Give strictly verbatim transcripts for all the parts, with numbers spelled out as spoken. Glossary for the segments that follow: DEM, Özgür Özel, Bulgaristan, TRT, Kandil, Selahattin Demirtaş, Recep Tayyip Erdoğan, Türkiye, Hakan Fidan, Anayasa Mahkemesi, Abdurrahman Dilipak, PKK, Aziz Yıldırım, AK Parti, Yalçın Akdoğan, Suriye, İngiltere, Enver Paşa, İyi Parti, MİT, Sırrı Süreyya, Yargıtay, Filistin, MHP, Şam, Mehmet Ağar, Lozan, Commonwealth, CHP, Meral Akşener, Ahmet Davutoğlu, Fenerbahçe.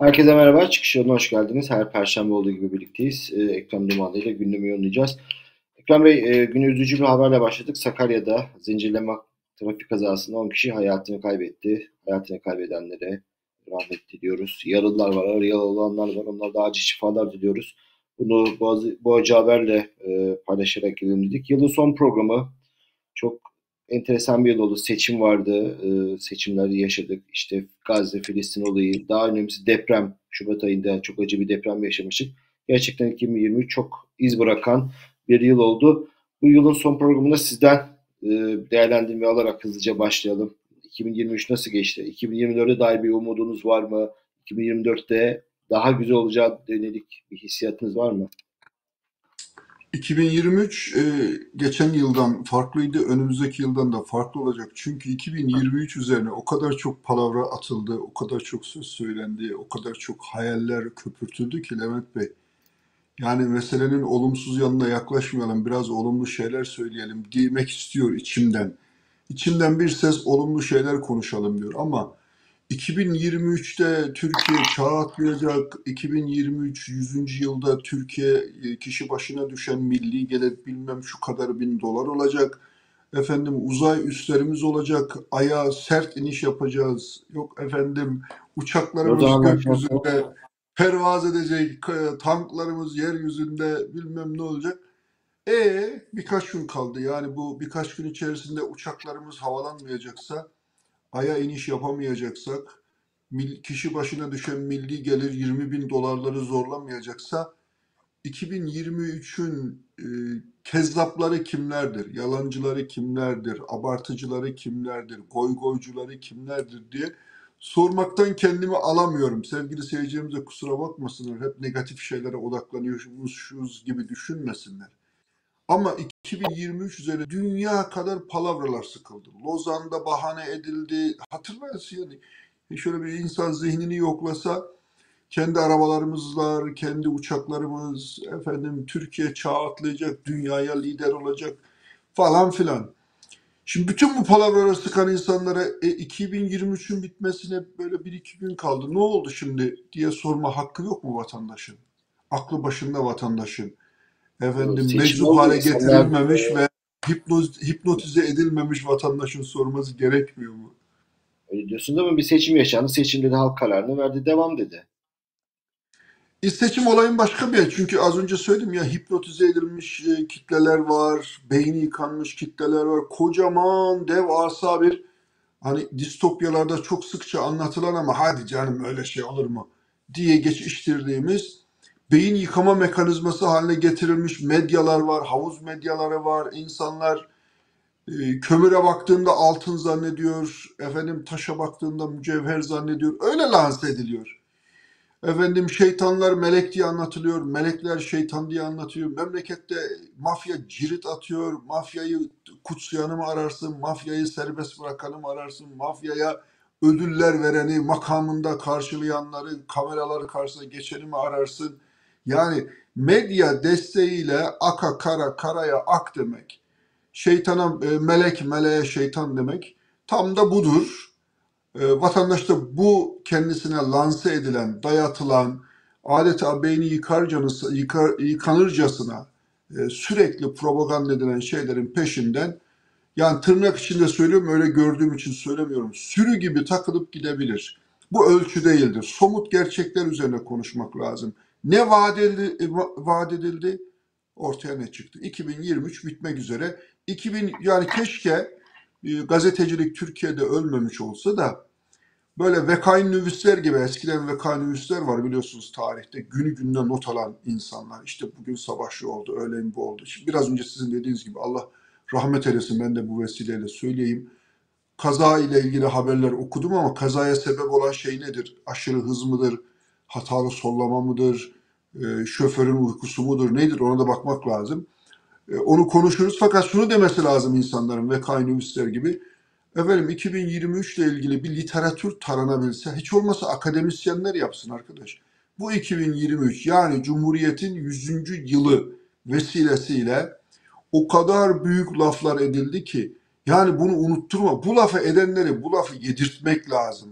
Herkese merhaba. Çıkış Yoluna hoş geldiniz. Her perşembe olduğu gibi birlikteyiz. Ee, Ekrem Dumanlı ile gündemi yorumlayacağız. Ekrem Bey, e, günü üzücü bir haberle başladık. Sakarya'da zincirleme trafik kazasında on kişi hayatını kaybetti. Hayatını kaybedenlere rahmet diliyoruz. Yaralılar var, yaralı olanlar var. Onlara da acil şifalar diliyoruz. Bunu bazı, bu acı haberle e, paylaşarak gelelim dedik. Yılın son programı. Çok enteresan bir yıl oldu. Seçim vardı. Ee, seçimleri yaşadık. İşte Gazze, Filistin olayı. Daha önemlisi deprem. Şubat ayında çok acı bir deprem yaşamıştık. Gerçekten iki bin yirmi üç çok iz bırakan bir yıl oldu. Bu yılın son programında sizden e, değerlendirme alarak hızlıca başlayalım. iki bin yirmi üç nasıl geçti? iki bin yirmi dört'e dair bir umudunuz var mı? iki bin yirmi dört'te daha güzel olacağı yönelik bir hissiyatınız var mı? iki bin yirmi üç e, geçen yıldan farklıydı, önümüzdeki yıldan da farklı olacak. Çünkü iki bin yirmi üç üzerine o kadar çok palavra atıldı, o kadar çok söz söylendi, o kadar çok hayaller köpürtüldü ki Levent Bey. Yani meselenin olumsuz yanına yaklaşmayalım, biraz olumlu şeyler söyleyelim demek istiyor içimden. İçimden bir ses olumlu şeyler konuşalım diyor ama iki bin yirmi üç'te Türkiye çağ atlayacak, iki bin yirmi üç yüzüncü yılda Türkiye kişi başına düşen milli gelir bilmem şu kadar bin dolar olacak, efendim uzay üslerimiz olacak, aya sert iniş yapacağız, yok efendim uçaklarımız gökyüzünde pervaz edecek, tanklarımız yeryüzünde bilmem ne olacak. E birkaç gün kaldı, yani bu birkaç gün içerisinde uçaklarımız havalanmayacaksa, aya iniş yapamayacaksak, kişi başına düşen milli gelir yirmi bin dolarları zorlamayacaksa, iki bin yirmi üç'ün e, kezzapları kimlerdir, yalancıları kimlerdir, abartıcıları kimlerdir, goygoycuları kimlerdir diye sormaktan kendimi alamıyorum. Sevgili seyircilerimiz de kusura bakmasınlar, hep negatif şeylere odaklanıyormuşuz gibi düşünmesinler. Ama iki bin yirmi üç üzerine dünya kadar palavralar sıkıldı. Lozan'da bahane edildi. Hatırlarsın yani. Şöyle bir insan zihnini yoklasa, kendi arabalarımız var, kendi uçaklarımız, efendim Türkiye çağ atlayacak, dünyaya lider olacak falan filan. Şimdi bütün bu palavraları sıkan insanlara e, iki bin yirmi üç'ün bitmesine böyle bir iki gün kaldı. Ne oldu şimdi diye sorma hakkı yok mu vatandaşın? Aklı başında vatandaşın. Efendim meczup hale getirilmemiş ve hipnoz, hipnotize edilmemiş vatandaşın sorması gerekmiyor mu? Öyle diyorsunuz ama bir seçim yaşandı. Seçimde de halk kararını verdi. Devam dedi. E seçim olayın başka bir yer. Çünkü az önce söyledim ya, hipnotize edilmiş kitleler var. Beyni yıkanmış kitleler var. Kocaman, devasa bir, hani distopyalarda çok sıkça anlatılan ama hadi canım öyle şey olur mu diye geçiştirdiğimiz beyin yıkama mekanizması haline getirilmiş medyalar var, havuz medyaları var. İnsanlar e, kömüre baktığında altın zannediyor, efendim taşa baktığında mücevher zannediyor. Öyle lanse ediliyor. Efendim şeytanlar melek diye anlatılıyor, melekler şeytan diye anlatıyor. Memlekette mafya cirit atıyor, mafyayı kutsayanı mı ararsın, mafyayı serbest bırakanı mı ararsın, mafyaya ödüller vereni, makamında karşılayanları, kameraları karşısına geçeni mi ararsın? Yani medya desteğiyle aka kara, karaya ak demek, şeytana melek, meleğe şeytan demek tam da budur. E, vatandaş da bu kendisine lanse edilen, dayatılan, adeta beyni yıkarcanız, yıkar, yıkanırcasına e, sürekli propaganda edilen şeylerin peşinden, yani tırnak içinde söylüyorum, öyle gördüğüm için söylemiyorum, sürü gibi takılıp gidebilir. Bu ölçü değildir. Somut gerçekler üzerine konuşmak lazım. Ne vaat edildi, vaat edildi, ortaya ne çıktı? iki bin yirmi üç bitmek üzere. iki bin yani keşke e, gazetecilik Türkiye'de ölmemiş olsa da böyle vekain nüvisler gibi, eskiden vekain nüvisler var biliyorsunuz tarihte, günü gününe not alan insanlar. İşte bugün sabah şu oldu, öğlen bu oldu. Şimdi biraz önce sizin dediğiniz gibi Allah rahmet eylesin, ben de bu vesileyle söyleyeyim. Kaza ile ilgili haberler okudum ama kazaya sebep olan şey nedir? Aşırı hız mıdır? Hatalı sollama mıdır, e, şoförün uykusu mudur, nedir, ona da bakmak lazım. E, onu konuşuruz fakat şunu demesi lazım insanların ve kaynüvisler gibi. Efendim iki bin yirmi üç ile ilgili bir literatür taranabilse, hiç olmasa akademisyenler yapsın arkadaş. Bu iki bin yirmi üç yani Cumhuriyet'in yüzüncü yılı vesilesiyle o kadar büyük laflar edildi ki, yani bunu unutturma, bu lafı edenleri bu lafı yedirtmek lazım.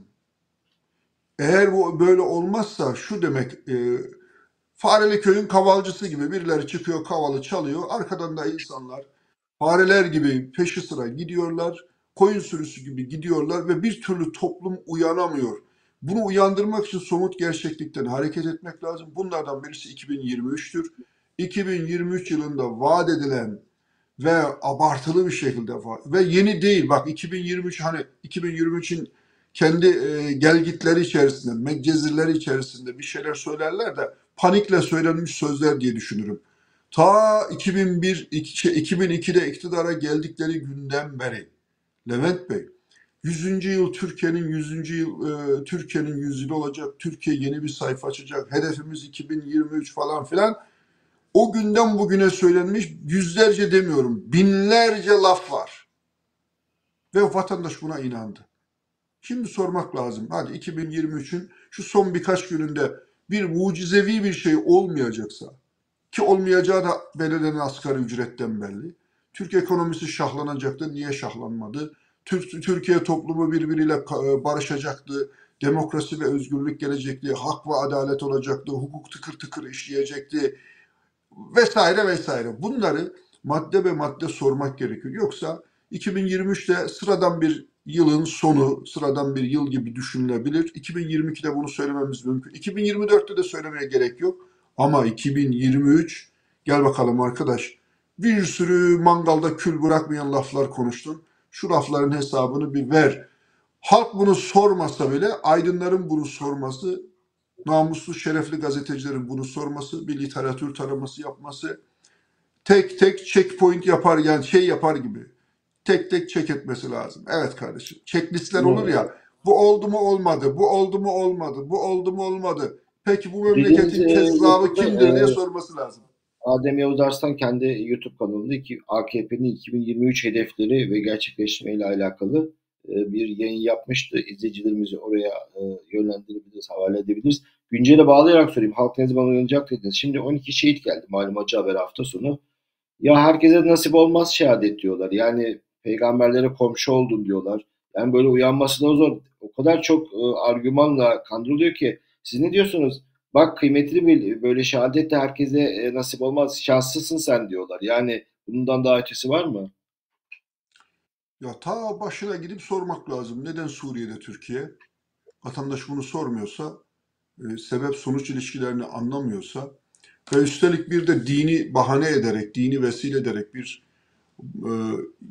Eğer bu böyle olmazsa şu demek, e, fareli köyün kavalcısı gibi birileri çıkıyor, kavalı çalıyor. Arkadan da insanlar fareler gibi peşi sıra gidiyorlar, koyun sürüsü gibi gidiyorlar ve bir türlü toplum uyanamıyor. Bunu uyandırmak için somut gerçeklikten hareket etmek lazım. Bunlardan birisi iki bin yirmi üç'tür. iki bin yirmi üç yılında vaat edilen ve abartılı bir şekilde ve yeni değil. Bak iki bin yirmi üç, hani iki bin yirmi üçün kendi e, gelgitleri içerisinde, meczirleri içerisinde bir şeyler söylerler de panikle söylenmiş sözler diye düşünürüm. Ta iki bin bir iki bin iki'de iktidara geldikleri günden beri Levent Bey, yüzüncü yıl Türkiye'nin yüzüncü yıl e, Türkiye'nin yüz yılı olacak. Türkiye yeni bir sayfa açacak. Hedefimiz iki bin yirmi üç falan filan. O günden bugüne söylenmiş yüzlerce demiyorum, binlerce laf var. Ve vatandaş buna inandı. Şimdi sormak lazım. Hadi iki bin yirmi üçün şu son birkaç gününde bir mucizevi bir şey olmayacaksa, ki olmayacağı da belirlenen asgari ücretten belli. Türk ekonomisi şahlanacaktı. Niye şahlanmadı? Türk, Türkiye toplumu birbiriyle barışacaktı. Demokrasi ve özgürlük gelecekti. Hak ve adalet olacaktı. Hukuk tıkır tıkır işleyecekti. Vesaire vesaire. Bunları madde ve madde sormak gerekiyor. Yoksa iki bin yirmi üç'te sıradan bir yılın sonu, sıradan bir yıl gibi düşünülebilir. iki bin yirmi iki'de bunu söylememiz mümkün. iki bin yirmi dört'te de söylemeye gerek yok. Ama iki bin yirmi üç, gel bakalım arkadaş, bir sürü mangalda kül bırakmayan laflar konuştun. Şu lafların hesabını bir ver. Halk bunu sormasa bile aydınların bunu sorması, namuslu, şerefli gazetecilerin bunu sorması, bir literatür taraması yapması, tek tek checkpoint yapar, yani şey yapar gibi, tek tek check etmesi lazım. Evet kardeşim, checklistler olur ya, bu oldu mu olmadı, bu oldu mu olmadı, bu oldu mu olmadı. Peki bu memleketin kezzabı kimdir diye sorması lazım. Adem Yavuz Arslan kendi YouTube kanalında A K P'nin iki bin yirmi üç hedefleri ve gerçekleştirmeyle alakalı bir yayın yapmıştı. İzleyicilerimizi oraya yönlendirebiliriz, havale edebiliriz. Güncele bağlayarak sorayım. Halk ne zaman uyanacak dediniz. Şimdi on iki şehit geldi malum, acı haber hafta sonu. Ya herkese nasip olmaz şehadet diyorlar. Yani peygamberlere komşu oldun diyorlar. Yani böyle uyanması da zor. O kadar çok argümanla kandırılıyor ki. Siz ne diyorsunuz? Bak kıymetli bir böyle şehadet de herkese nasip olmaz. Şanslısın sen diyorlar. Yani bundan daha ötesi var mı? Ya ta başına gidip sormak lazım. Neden Suriye'de Türkiye? Vatandaş bunu sormuyorsa, e, sebep sonuç ilişkilerini anlamıyorsa ve üstelik bir de dini bahane ederek, dini vesile ederek bir e,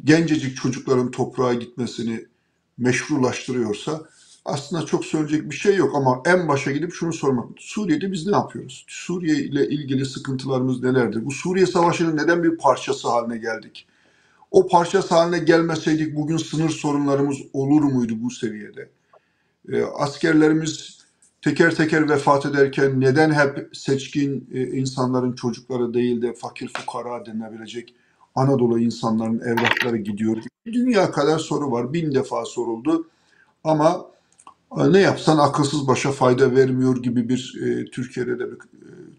gencecik çocukların toprağa gitmesini meşrulaştırıyorsa aslında çok söyleyecek bir şey yok, ama en başa gidip şunu sormak. Suriye'de biz ne yapıyoruz? Suriye ile ilgili sıkıntılarımız nelerdir? Bu Suriye Savaşı'nın neden bir parçası haline geldik? O parçası haline gelmeseydik bugün sınır sorunlarımız olur muydu bu seviyede? E, askerlerimiz teker teker vefat ederken neden hep seçkin e, insanların çocukları değil de fakir fukara denilebilecek Anadolu insanların evlatları gidiyor? Dünya kadar soru var. Bin defa soruldu. Ama ne yapsan akılsız başa fayda vermiyor gibi bir e, Türkiye'de de bir, e,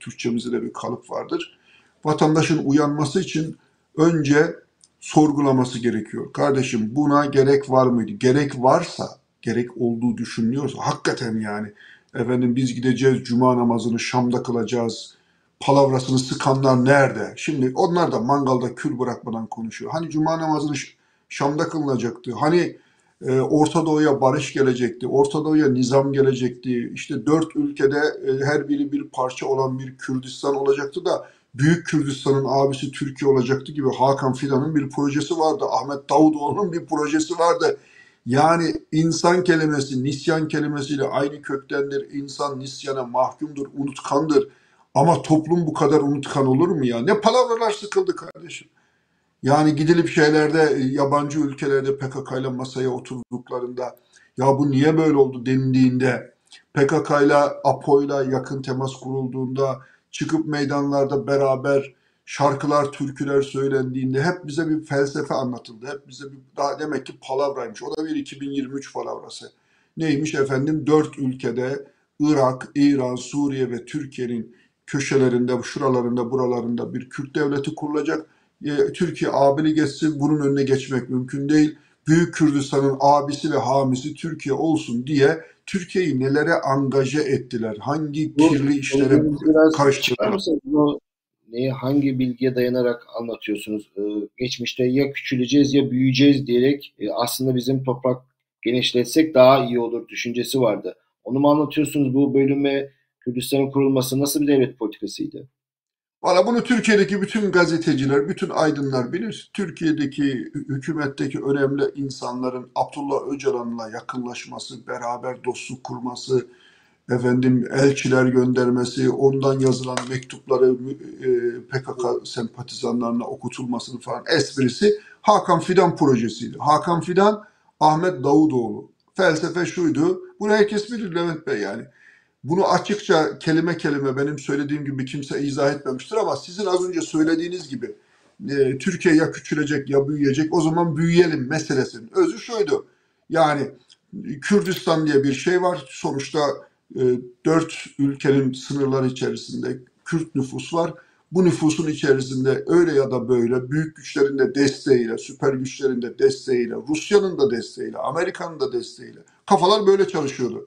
Türkçemizde de bir kalıp vardır. Vatandaşın uyanması için önce sorgulaması gerekiyor. Kardeşim buna gerek var mıydı? Gerek varsa, gerek olduğu düşünülüyorsa, hakikaten yani efendim biz gideceğiz cuma namazını Şam'da kılacağız, palavrasını sıkanlar nerede? Şimdi onlar da mangalda kül bırakmadan konuşuyor. Hani cuma namazını Şam'da kılınacaktı? Hani Orta Doğu'ya barış gelecekti, Orta Doğu'ya nizam gelecekti, işte dört ülkede her biri bir parça olan bir Kürdistan olacaktı da Büyük Kürdistan'ın abisi Türkiye olacaktı gibi Hakan Fidan'ın bir projesi vardı, Ahmet Davutoğlu'nun bir projesi vardı. Yani insan kelimesi nisyan kelimesiyle aynı köktendir, insan nisyana mahkumdur, unutkandır, ama toplum bu kadar unutkan olur mu ya? Ne palavralar sıkıldı kardeşim. Yani gidilip şeylerde, yabancı ülkelerde P K K ile masaya oturduklarında ya bu niye böyle oldu denildiğinde, P K K ile A P O ile yakın temas kurulduğunda, çıkıp meydanlarda beraber şarkılar, türküler söylendiğinde hep bize bir felsefe anlatıldı. Hep bize bir, daha demek ki palavraymış. O da bir iki bin yirmi üç palavrası. Neymiş efendim? Dört ülkede, Irak, İran, Suriye ve Türkiye'nin köşelerinde, şuralarında, buralarında bir Kürt devleti kurulacak. Türkiye abili geçsin, bunun önüne geçmek mümkün değil. Büyük Kürdistan'ın abisi ve hamisi Türkiye olsun diye Türkiye'yi nelere angaje ettiler? Hangi kirli bu, işlere karıştılar? Neyi, hangi bilgiye dayanarak anlatıyorsunuz? Ee, geçmişte ya küçüleceğiz ya büyüyeceğiz diyerek e, aslında bizim toprak genişletsek daha iyi olur düşüncesi vardı. Onu mu anlatıyorsunuz? Bu bölüme Kürdistan'ın kurulması nasıl bir devlet politikasıydı? Valla bunu Türkiye'deki bütün gazeteciler, bütün aydınlar bilir. Türkiye'deki hükümetteki önemli insanların Abdullah Öcalan'la yakınlaşması, beraber dostluk kurması, efendim elçiler göndermesi, ondan yazılan mektupları P K K sempatizanlarına okutulmasını falan esprisi Hakan Fidan projesiydi. Hakan Fidan, Ahmet Davutoğlu. Felsefe şuydu, bunu herkes bilir Levent Bey yani. Bunu açıkça kelime kelime benim söylediğim gibi kimse izah etmemiştir ama sizin az önce söylediğiniz gibi e, Türkiye ya küçülecek ya büyüyecek, o zaman büyüyelim meselesinin özü şuydu. Yani Kürdistan diye bir şey var. Sonuçta e, dört ülkenin sınırları içerisinde Kürt nüfus var. Bu nüfusun içerisinde öyle ya da böyle büyük güçlerin de desteğiyle, süper güçlerin de desteğiyle, Rusya'nın da desteğiyle, Amerika'nın da desteğiyle kafalar böyle çalışıyordu.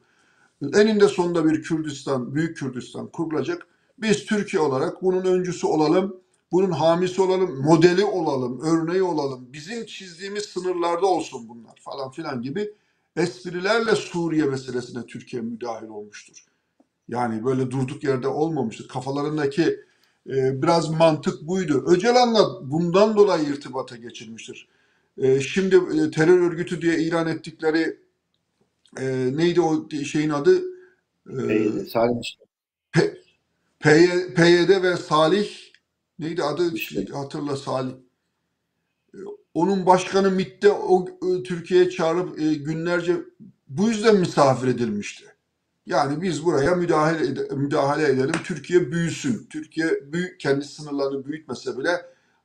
Eninde sonunda bir Kürdistan, Büyük Kürdistan kurulacak. Biz Türkiye olarak bunun öncüsü olalım, bunun hamisi olalım, modeli olalım, örneği olalım. Bizim çizdiğimiz sınırlarda olsun bunlar falan filan gibi esprilerle Suriye meselesine Türkiye müdahil olmuştur. Yani böyle durduk yerde olmamıştır. Kafalarındaki e, biraz mantık buydu. Öcalan'la bundan dolayı irtibata geçilmiştir. E, şimdi e, terör örgütü diye ilan ettikleri Ee, neydi o şeyin adı? Ee, Salih. P Y D ve Salih neydi adı? Şimdi hatırla Salih. Ee, onun başkanı M İ T'te o e, Türkiye'ye çağırıp e, günlerce bu yüzden misafir edilmişti. Yani biz buraya müdahale, ed müdahale edelim. Türkiye büyüsün. Türkiye büyük, kendi sınırlarını büyütmese bile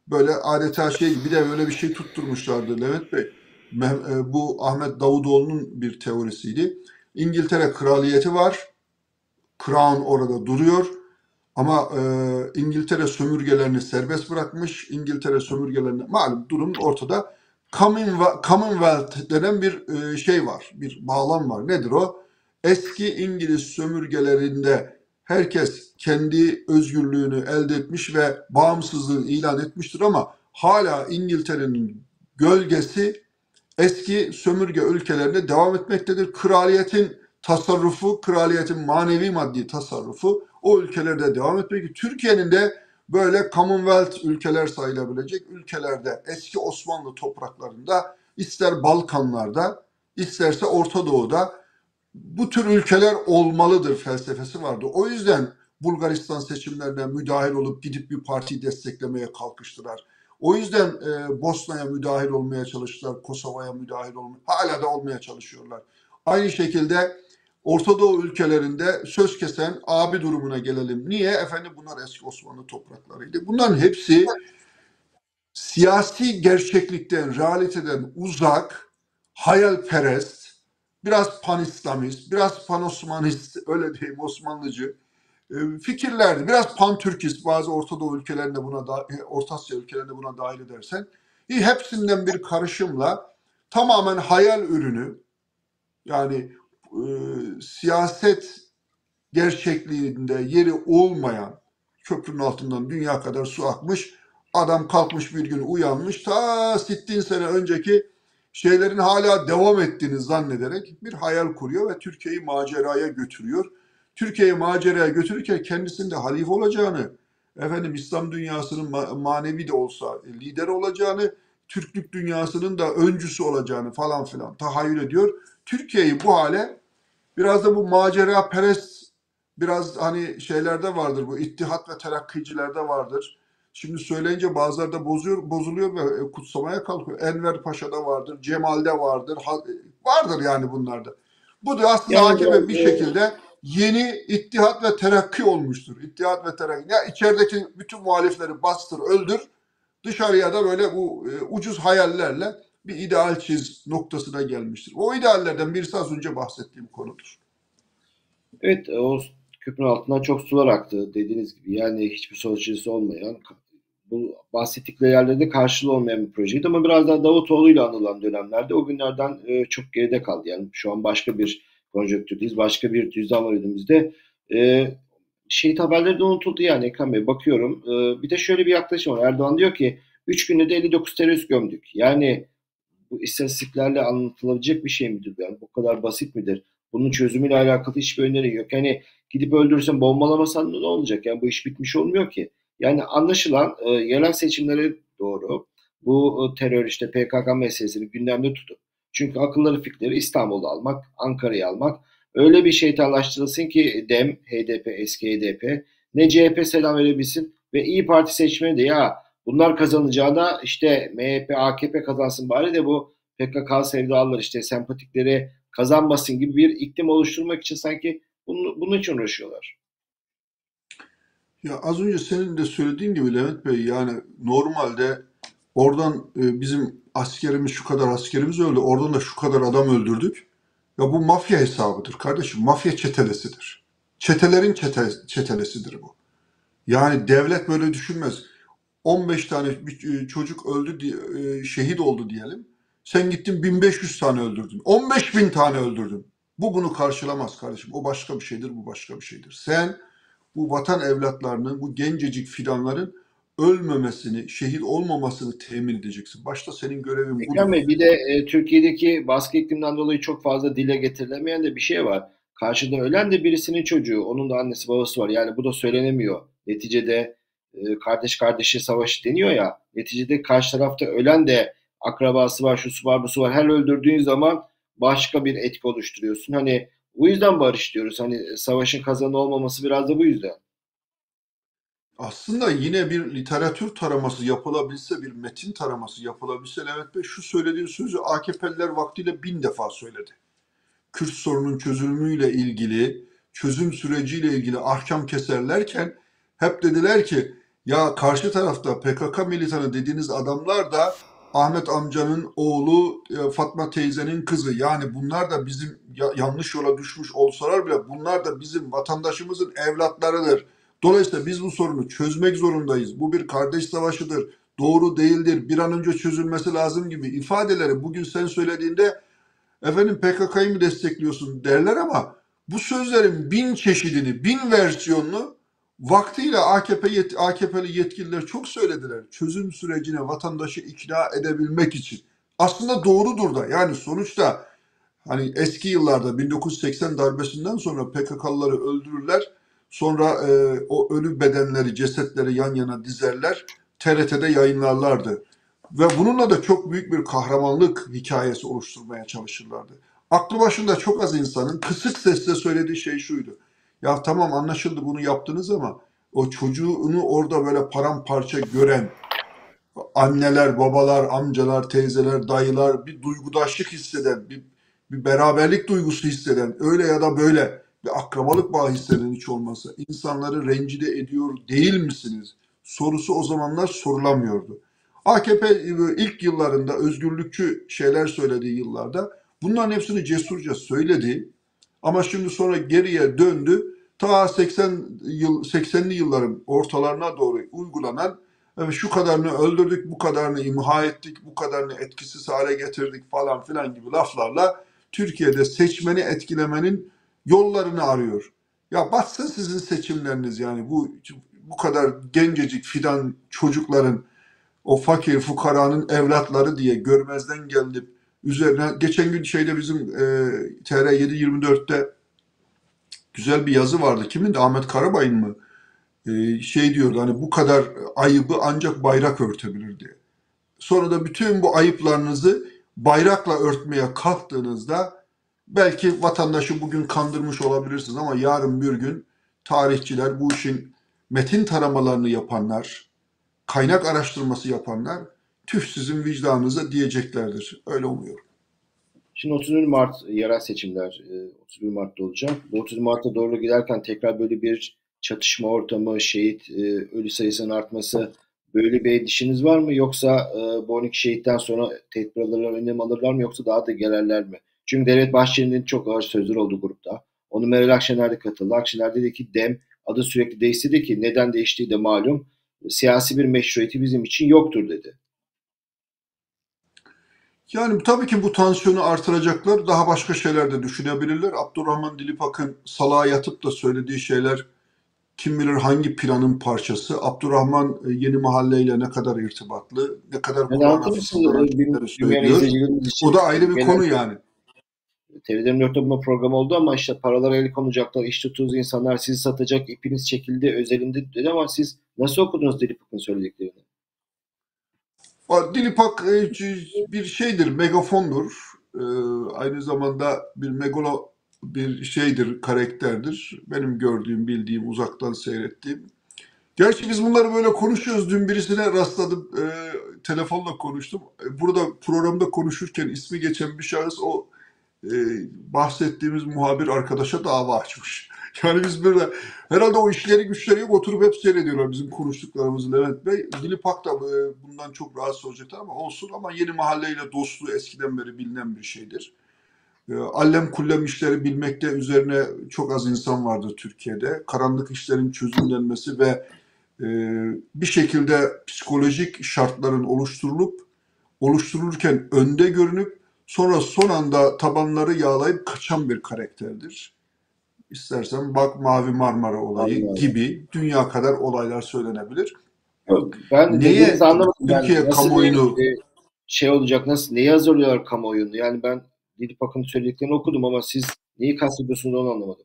böyle adeta şey bir de böyle bir şey tutturmuşlardı Levent Bey. Bu Ahmet Davutoğlu'nun bir teorisiydi. İngiltere kraliyeti var. Crown orada duruyor. Ama e, İngiltere sömürgelerini serbest bırakmış. İngiltere sömürgelerini, malum durum ortada. Commonwealth denen bir e, şey var. Bir bağlam var. Nedir o? Eski İngiliz sömürgelerinde herkes kendi özgürlüğünü elde etmiş ve bağımsızlığını ilan etmiştir ama hala İngiltere'nin gölgesi eski sömürge ülkelerine devam etmektedir. Kraliyetin tasarrufu, kraliyetin manevi maddi tasarrufu o ülkelerde devam etmektedir. Türkiye'nin de böyle Commonwealth ülkeler sayılabilecek ülkelerde, eski Osmanlı topraklarında, ister Balkanlarda, isterse Orta Doğu'da bu tür ülkeler olmalıdır felsefesi vardı. O yüzden Bulgaristan seçimlerine müdahil olup gidip bir partiyi desteklemeye kalkıştılar. O yüzden e, Bosna'ya müdahil olmaya çalıştılar, Kosova'ya müdahil olmaya, hala da olmaya çalışıyorlar. Aynı şekilde Orta Doğu ülkelerinde söz kesen abi durumuna gelelim. Niye? Efendim bunlar eski Osmanlı topraklarıydı. Bunların hepsi siyasi gerçeklikten, realiteden uzak, hayalperest, biraz panislamist, biraz panosmanist, öyle diyeyim Osmanlıcı fikirlerdi. Biraz pan-Türkist, bazı Orta Doğu ülkelerinde buna da, Orta Asya ülkelerinde buna dahil edersen hepsinden bir karışımla tamamen hayal ürünü, yani e, siyaset gerçekliğinde yeri olmayan, köprünün altından dünya kadar su akmış adam kalkmış bir gün uyanmış ta sittin sene önceki şeylerin hala devam ettiğini zannederek bir hayal kuruyor ve Türkiye'yi maceraya götürüyor. Türkiye'yi maceraya götürürken kendisinin de halife olacağını, efendim İslam dünyasının ma manevi de olsa lider olacağını, Türklük dünyasının da öncüsü olacağını falan filan tahayyül ediyor. Türkiye'yi bu hale, biraz da bu macera perest, biraz hani şeylerde vardır, bu İttihat ve Terakkicilerde vardır. Şimdi söyleyince bazıları da bozuyor, bozuluyor ve kutsamaya kalkıyor. Enver Paşa'da vardır, Cemal'de vardır, vardır yani bunlarda. Bu da aslında yani, A K P bir şekilde yeni İttihat ve Terakki olmuştur. İttihat ve Terakki. Ya içerideki bütün muhalifleri bastır, öldür. Dışarıya da böyle bu e, ucuz hayallerle bir ideal çiz noktasına gelmiştir. O ideallerden birisi az önce bahsettiğim konudur. Evet, o köprünün altından çok sular aktı dediğiniz gibi. Yani hiçbir sonuçlusu olmayan, bu bahsettikleri yerlerde karşılığı olmayan bir projeydi ama biraz daha Davutoğlu ile anılan dönemlerde o günlerden e, çok geride kaldı. Yani şu an başka bir konjonktürdeyiz. Başka bir düzlem var önümüzde. E, şehit haberleri de unutuldu yani Ekrem Bey. Bakıyorum. E, bir de şöyle bir yaklaşım var. Erdoğan diyor ki üç günde de elli dokuz terörist gömdük. Yani bu istatistiklerle anlatılabilecek bir şey midir? Yani bu kadar basit midir? Bunun çözümüyle alakalı hiçbir öneri yok. Yani gidip öldürürsen, bombalamasan ne olacak? Yani bu iş bitmiş olmuyor ki. Yani anlaşılan e, yerel seçimlere doğru bu e, terör işte P K K meselesini gündemde tutup, çünkü akılları fikirleri İstanbul'u almak, Ankara'yı almak, öyle bir şeytanlaştırılsın ki DEM, H D P, eski H D P ne C H P selam verebilsin ve İyi Parti seçmeni de ya bunlar kazanacağına işte M H P, A K P kazansın bari de bu P K K sevdalılar işte sempatikleri kazanmasın gibi bir iklim oluşturmak için sanki bunu, bunun için uğraşıyorlar. Ya az önce senin de söylediğin gibi Levent Bey, yani normalde oradan bizim askerimiz, şu kadar askerimiz öldü, oradan da şu kadar adam öldürdük. Ya bu mafya hesabıdır kardeşim, mafya çetelesidir. Çetelerin çete, çetelesidir bu. Yani devlet böyle düşünmez. on beş tane bir çocuk öldü, şehit oldu diyelim. Sen gittin bin beş yüz tane öldürdün. on beş bin tane öldürdün. Bu bunu karşılamaz kardeşim. O başka bir şeydir, bu başka bir şeydir. Sen bu vatan evlatlarının, bu gencecik fidanların ölmemesini, şehit olmamasını temin edeceksin. Başta senin görevin bu. Ekrem Bey, bir de e, Türkiye'deki baskı ikliminden dolayı çok fazla dile getirilemeyen de bir şey var. Karşıda ölen de birisinin çocuğu, onun da annesi babası var. Yani bu da söylenemiyor. Neticede e, kardeş kardeşe savaşı deniyor ya. Neticede karşı tarafta ölen de akrabası var, şusu var, busu var. Her öldürdüğün zaman başka bir etki oluşturuyorsun. Hani bu yüzden barış diyoruz. Hani savaşın kazanı olmaması biraz da bu yüzden. Aslında yine bir literatür taraması yapılabilse, bir metin taraması yapılabilse Levent Bey, şu söylediği sözü A K P'liler vaktiyle bin defa söyledi. Kürt sorunun çözümüyle ilgili, çözüm süreciyle ilgili ahkam keserlerken hep dediler ki ya karşı tarafta P K K militanı dediğiniz adamlar da Ahmet amcanın oğlu, Fatma teyzenin kızı, yani bunlar da bizim yanlış yola düşmüş olsalar bile bunlar da bizim vatandaşımızın evlatlarıdır. Dolayısıyla biz bu sorunu çözmek zorundayız. Bu bir kardeş savaşıdır, doğru değildir, bir an önce çözülmesi lazım gibi ifadeleri bugün sen söylediğinde efendim P K K'yı mı destekliyorsun derler ama bu sözlerin bin çeşidini, bin versiyonunu vaktiyle A K P yet- A K P'li yetkililer çok söylediler. Çözüm sürecine vatandaşı ikna edebilmek için. Aslında doğrudur da, yani sonuçta hani eski yıllarda bin dokuz yüz seksen darbesinden sonra P K K'lıları öldürürler. Sonra e, o ölü bedenleri, cesetleri yan yana dizerler. T R T'de yayınlarlardı. Ve bununla da çok büyük bir kahramanlık hikayesi oluşturmaya çalışırlardı. Aklı başında çok az insanın kısık sesle söylediği şey şuydu. Ya tamam anlaşıldı bunu yaptınız ama o çocuğunu orada böyle paramparça gören anneler, babalar, amcalar, teyzeler, dayılar, bir duygudaşlık hisseden, bir, bir beraberlik duygusu hisseden, öyle ya da böyle bir akrabalık bağı hisseden hiç olmazsa insanları rencide ediyor değil misiniz sorusu o zamanlar sorulamıyordu. A K P ilk yıllarında, özgürlükçü şeyler söylediği yıllarda bunların hepsini cesurca söyledi. Ama şimdi sonra geriye döndü. Ta seksen yıl seksenli yılların ortalarına doğru uygulanan şu kadarını öldürdük, bu kadarını imha ettik, bu kadarını etkisiz hale getirdik falan filan gibi laflarla Türkiye'de seçmeni etkilemenin yollarını arıyor. Ya batsın sizin seçimleriniz, yani bu bu kadar gencecik fidan çocukların, o fakir fukaranın evlatları diye görmezden gelip üzerine geçen gün şeyde bizim e, T R yedi yirmi dört'te güzel bir yazı vardı. Kimin de, Ahmet Karabay'ın mı? E, şey diyordu, hani bu kadar ayıbı ancak bayrak örtebilir diye. Sonra da bütün bu ayıplarınızı bayrakla örtmeye kalktığınızda belki vatandaşı bugün kandırmış olabilirsiniz ama yarın bir gün tarihçiler, bu işin metin taramalarını yapanlar, kaynak araştırması yapanlar tüh sizin vicdanınıza diyeceklerdir. Öyle umuyorum. Şimdi otuz bir Mart yerel seçimler otuz bir Mart'ta olacak. Bu otuz Mart'a doğru giderken tekrar böyle bir çatışma ortamı, şehit, ölü sayısının artması, böyle bir endişiniz var mı? Yoksa bu on iki şehitten sonra tedbir alırlar, önlem alırlar mı? Yoksa daha da gelirler mi? Çünkü Devlet Bahçeli'nin çok ağır sözleri oldu grupta. Onu Meral Akşener'de katıldı. Akşener dedi ki DEM adı sürekli değişti de ki neden değiştiği de malum. Siyasi bir meşruiyeti bizim için yoktur dedi. Yani tabii ki bu tansiyonu artıracaklar. Daha başka şeyler de düşünebilirler. Abdurrahman Dilipak'ın salağa yatıp da söylediği şeyler kim bilir hangi planın parçası. Abdurrahman yeni mahalleyle ne kadar irtibatlı, ne kadar kullanılır söylüyor. O da ayrı bir konu yani. T V dört buna program oldu ama işte paralara el konacaklar, iş tuttuğunuz insanlar sizi satacak, ipiniz çekildi, özelinde dedi ama siz nasıl okudunuz Dilipak'ın söylediklerini? Dilipak bir şeydir, megafondur. Aynı zamanda bir megalo bir şeydir, karakterdir. Benim gördüğüm, bildiğim, uzaktan seyrettiğim. Gerçi biz bunları böyle konuşuyoruz. Dün birisine rastladım, telefonla konuştum. Burada programda konuşurken ismi geçen bir şahıs o bahsettiğimiz muhabir arkadaşa dava açmış. Yani biz böyle herhalde o işleri güçleri yok, oturup hep seyrediyorlar bizim konuştuklarımızı Levent Bey. Dilipak da bundan çok rahatsız olacaklar ama olsun, ama yeni mahalleyle dostluğu eskiden beri bilinen bir şeydir. Allem kullem işleri bilmekte üzerine çok az insan vardı Türkiye'de. Karanlık işlerin çözümlenmesi ve bir şekilde psikolojik şartların oluşturulup, oluşturulurken önde görünüp sonra son anda tabanları yağlayıp kaçan bir karakterdir. İstersen bak Mavi Marmara olayı Anladım. gibi dünya kadar olaylar söylenebilir. Yok, ben neye Türkiye yani, kamuoyunu bir şey olacak, nasıl, neyi hazırlıyorlar kamuoyunu? Yani ben Dilipak'ın söylediklerini okudum ama siz neyi kastediyorsunuz onu anlamadım.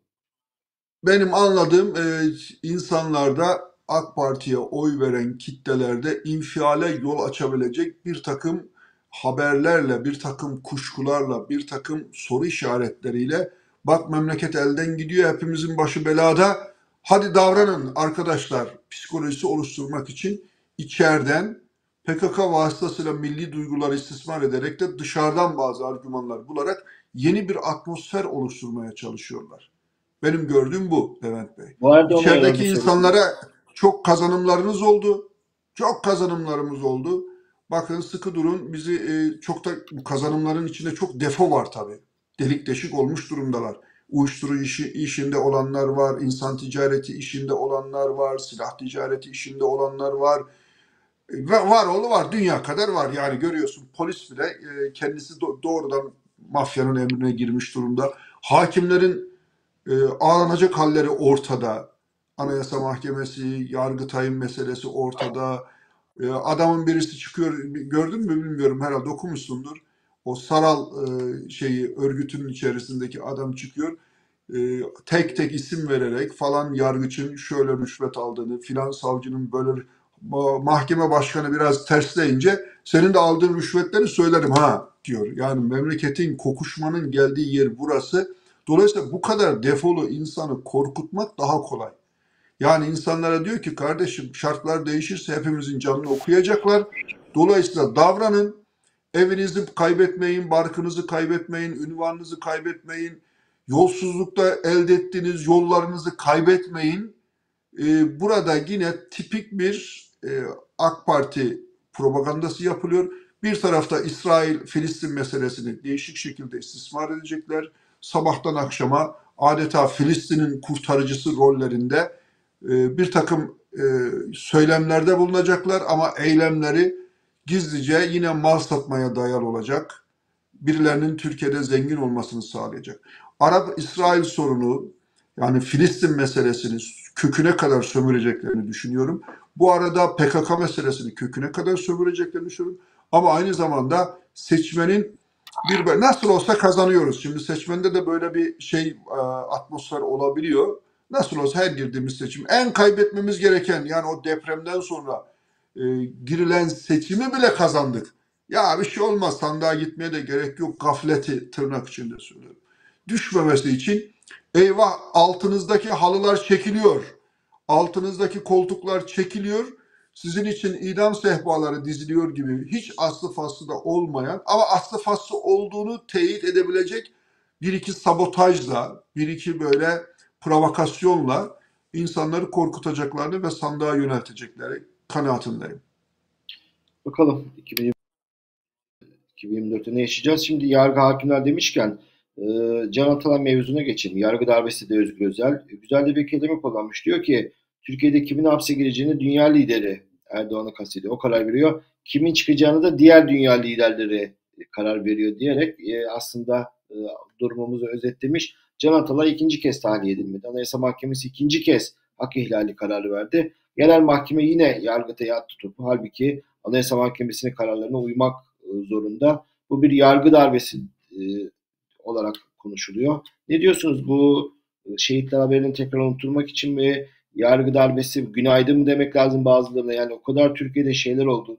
Benim anladığım e, insanlarda, AK Parti'ye oy veren kitlelerde infiale yol açabilecek bir takım haberlerle, bir takım kuşkularla, bir takım soru işaretleriyle bak memleket elden gidiyor, hepimizin başı belada, hadi davranın arkadaşlar psikolojisi oluşturmak için içeriden P K K vasıtasıyla milli duyguları istismar ederek de dışarıdan bazı argümanlar bularak yeni bir atmosfer oluşturmaya çalışıyorlar. Benim gördüğüm bu Levent Bey. İçerideki insanlara çok kazanımlarınız oldu, çok kazanımlarımız oldu. Bakın sıkı durun, bizi e, çok da kazanımların içinde çok defo var tabii. Delik deşik olmuş durumdalar. Uyuşturucu işi, işinde olanlar var, insan ticareti işinde olanlar var, silah ticareti işinde olanlar var. Ve var oğlu var, dünya kadar var. Yani görüyorsun polis bile e, kendisi do- doğrudan mafyanın emrine girmiş durumda. Hakimlerin e, ağlanacak halleri ortada. Anayasa Mahkemesi, Yargıtay'ın meselesi ortada. E, adamın birisi çıkıyor, gördün mü bilmiyorum, herhalde okumuşsundur. O Saral e, şeyi örgütünün içerisindeki adam çıkıyor, e, tek tek isim vererek falan yargıçın şöyle rüşvet aldığını, filan savcının böyle, mahkeme başkanı biraz tersleyince senin de aldığın rüşvetleri söylerim ha diyor. Yani memleketin kokuşmanın geldiği yer burası. Dolayısıyla bu kadar defolu insanı korkutmak daha kolay. Yani insanlara diyor ki kardeşim şartlar değişirse hepimizin canını okuyacaklar. Dolayısıyla davranın. Evinizi kaybetmeyin, barkınızı kaybetmeyin, ünvanınızı kaybetmeyin, yolsuzlukta elde ettiğiniz yollarınızı kaybetmeyin. Ee, burada yine tipik bir e, AK Parti propagandası yapılıyor. Bir tarafta İsrail-Filistin meselesini değişik şekilde istismar edecekler. Sabahtan akşama adeta Filistin'in kurtarıcısı rollerinde e, bir takım e, söylemlerde bulunacaklar ama eylemleri gizlice yine mal satmaya dayalı olacak. Birilerinin Türkiye'de zengin olmasını sağlayacak. Arap-İsrail sorunu, yani Filistin meselesini köküne kadar sömüreceklerini düşünüyorum. Bu arada P K K meselesini köküne kadar sömüreceklerini düşünüyorum. Ama aynı zamanda seçmenin bir, nasıl olsa kazanıyoruz. Şimdi seçmende de böyle bir şey atmosfer olabiliyor. Nasıl olsa her girdiğimiz seçim en kaybetmemiz gereken, yani o depremden sonra E, girilen seçimi bile kazandık. Ya bir şey olmaz, sandığa gitmeye de gerek yok. Gafleti tırnak içinde söylüyorum. Düşmemesi için eyvah altınızdaki halılar çekiliyor. Altınızdaki koltuklar çekiliyor. Sizin için idam sehpaları diziliyor gibi hiç aslı faslı da olmayan ama aslı faslı olduğunu teyit edebilecek bir iki sabotajla, bir iki böyle provokasyonla insanları korkutacaklarını ve sandığa yöneltecekleri kanaatindeyim. Bakalım iki bin yirmi dörtte ne yaşayacağız? Şimdi yargı hakimler demişken e, Can Atalay mevzuna geçelim. Yargı darbesi de Özgür Özel. Güzel de bir kelime kullanmış. Diyor ki Türkiye'de kimin hapse gireceğini dünya lideri Erdoğan'ı kastediyor. O karar veriyor. Kimin çıkacağını da diğer dünya liderleri e, karar veriyor diyerek e, aslında e, durumumuzu özetlemiş. Can Atalay ikinci kez tahliye edilmedi. Anayasa Mahkemesi ikinci kez hak ihlali kararı verdi. Genel mahkeme yine Yargıtay'a attı topu. Halbuki Anayasa Mahkemesi'nin kararlarına uymak e, zorunda. Bu bir yargı darbesi e, olarak konuşuluyor. Ne diyorsunuz, bu şehitler haberini tekrar unutturmak için mi, yargı darbesi, günaydın mı demek lazım bazılarına? Yani o kadar Türkiye'de şeyler oldu.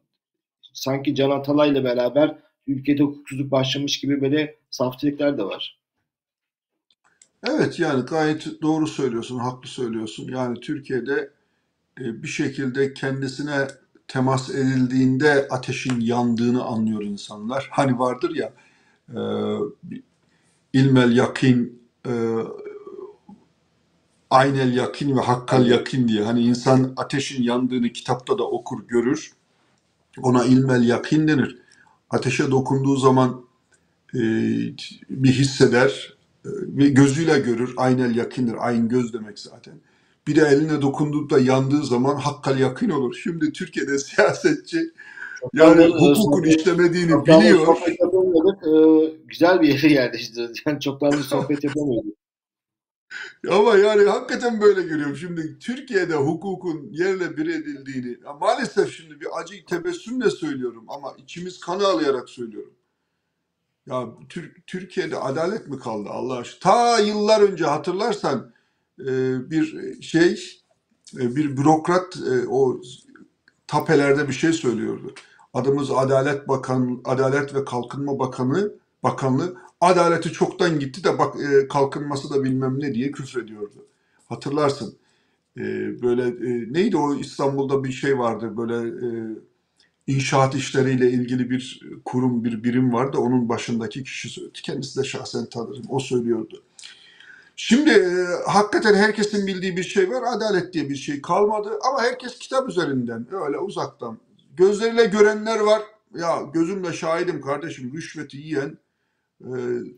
Sanki Can Atalay'la beraber ülkede hukuksuzluk başlamış gibi böyle saftirikler de var. Evet, yani gayet doğru söylüyorsun, haklı söylüyorsun. Yani Türkiye'de bir şekilde kendisine temas edildiğinde ateşin yandığını anlıyor insanlar. Hani vardır ya, ilmel yakin, aynel yakin ve hakkal yakin diye. Hani insan ateşin yandığını kitapta da okur, görür. Ona ilmel yakin denir. Ateşe dokunduğu zaman e, bir hisseder e, ve gözüyle görür. Aynel yakindir. Ayn göz demek zaten. Bir de eline dokunduğunda yandığı zaman hakkal yakin olur. Şimdi Türkiye'de siyasetçi yani hukukun işlemediğini çok biliyor. Sohbet yapamıyorduk. Ee, güzel bir yere yerleştirdik. Yani çok fazla sohbet yapamıyorduk. Ama yani hakikaten böyle görüyorum. Şimdi Türkiye'de hukukun yerle bir edildiğini, maalesef şimdi bir acı tebessümle söylüyorum ama içimiz kan ağlayarak söylüyorum. Ya Türk, Türkiye'de adalet mi kaldı Allah aşkına? Ta yıllar önce hatırlarsan bir şey, bir bürokrat o tapelerde bir şey söylüyordu. Adımız Adalet Bakan, Adalet ve Kalkınma Bakanı, Bakanlığı. Adaleti çoktan gitti de bak e, kalkınması da bilmem ne diye küfrediyordu. Hatırlarsın. E, böyle e, neydi o, İstanbul'da bir şey vardı. Böyle e, inşaat işleriyle ilgili bir kurum, bir birim vardı. Onun başındaki kişi söyledi. Kendisi de şahsen tanırım. O söylüyordu. Şimdi e, hakikaten herkesin bildiği bir şey var. Adalet diye bir şey kalmadı. Ama herkes kitap üzerinden, öyle uzaktan. Gözleriyle görenler var. Ya gözümle şahidim kardeşim, rüşveti yiyen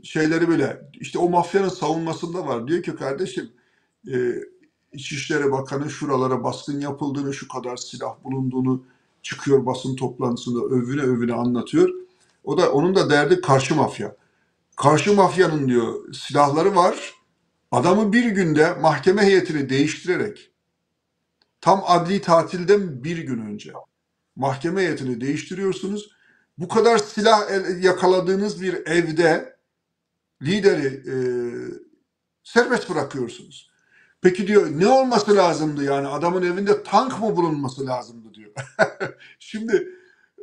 şeyleri böyle, işte o mafyanın savunmasında var. Diyor ki kardeşim, İçişleri Bakanı şuralara baskın yapıldığını, şu kadar silah bulunduğunu çıkıyor basın toplantısında övüne övüne anlatıyor. O da, onun da derdi karşı mafya. Karşı mafyanın diyor silahları var. Adamı bir günde mahkeme heyetini değiştirerek, tam adli tatilden bir gün önce mahkeme heyetini değiştiriyorsunuz. Bu kadar silah yakaladığınız bir evde lideri e, serbest bırakıyorsunuz. Peki diyor, ne olması lazımdı yani, adamın evinde tank mı bulunması lazımdı diyor. Şimdi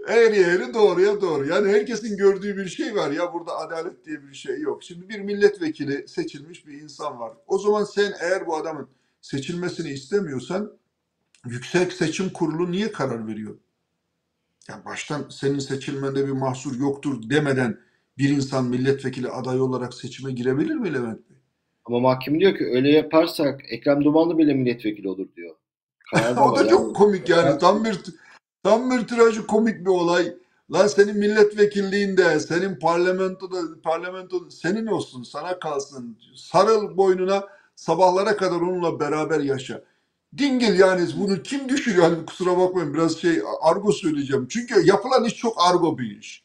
eğri eğri doğruya doğru. Yani herkesin gördüğü bir şey var ya, burada adalet diye bir şey yok. Şimdi bir milletvekili seçilmiş bir insan var. O zaman sen eğer bu adamın seçilmesini istemiyorsan Yüksek Seçim Kurulu niye karar veriyor? Yani baştan senin seçilmende bir mahsur yoktur demeden bir insan milletvekili adayı olarak seçime girebilir mi Levent Bey? Ama mahkeme diyor ki öyle yaparsak Ekrem Dumanlı bile milletvekili olur diyor. O da çok yani komik yani. Tam bir tam bir trajik komik bir olay. Lan senin milletvekilliğinde, senin parlamentoda, parlamento senin olsun, sana kalsın. Sarıl boynuna, sabahlara kadar onunla beraber yaşa. Dingil yani, bunu kim düşürüyor? Yani kusura bakmayın, biraz şey argo söyleyeceğim. Çünkü yapılan iş çok argo bir iş.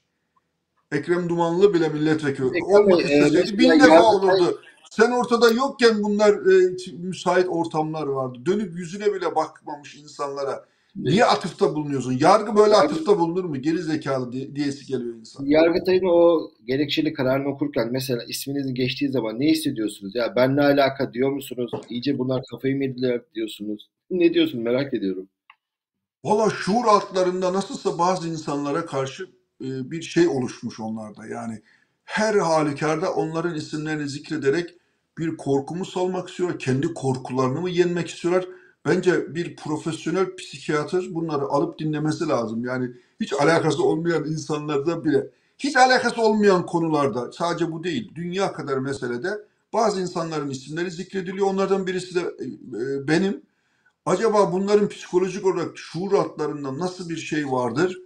Ekrem Dumanlı bile milletvekili olmak isteseydi bin defa olurdu. Sen ortada yokken bunlar e, müsait ortamlar vardı. Dönüp yüzüne bile bakmamış insanlara. Niye atıfta bulunuyorsun? Yargı böyle atıfta bulunur mu? Geri zekalı diyesi geliyor insan. Yargıtay'ın o gerekçeli kararını okurken mesela isminizin geçtiği zaman ne hissediyorsunuz? Ya benle alaka diyor musunuz? İyice bunlar kafayı mı yediler diyorsunuz? Ne diyorsun, merak ediyorum. Valla şuur altlarında nasılsa bazı insanlara karşı bir şey oluşmuş onlarda. Yani her halükarda onların isimlerini zikrederek bir korkumu salmak istiyorlar. Kendi korkularını mı yenmek istiyorlar? Bence bir profesyonel psikiyatr bunları alıp dinlemesi lazım. Yani hiç alakası olmayan insanlarda bile, hiç alakası olmayan konularda, sadece bu değil, dünya kadar meselede bazı insanların isimleri zikrediliyor. Onlardan birisi de benim. Acaba bunların psikolojik olarak şuur altlarında nasıl bir şey vardır?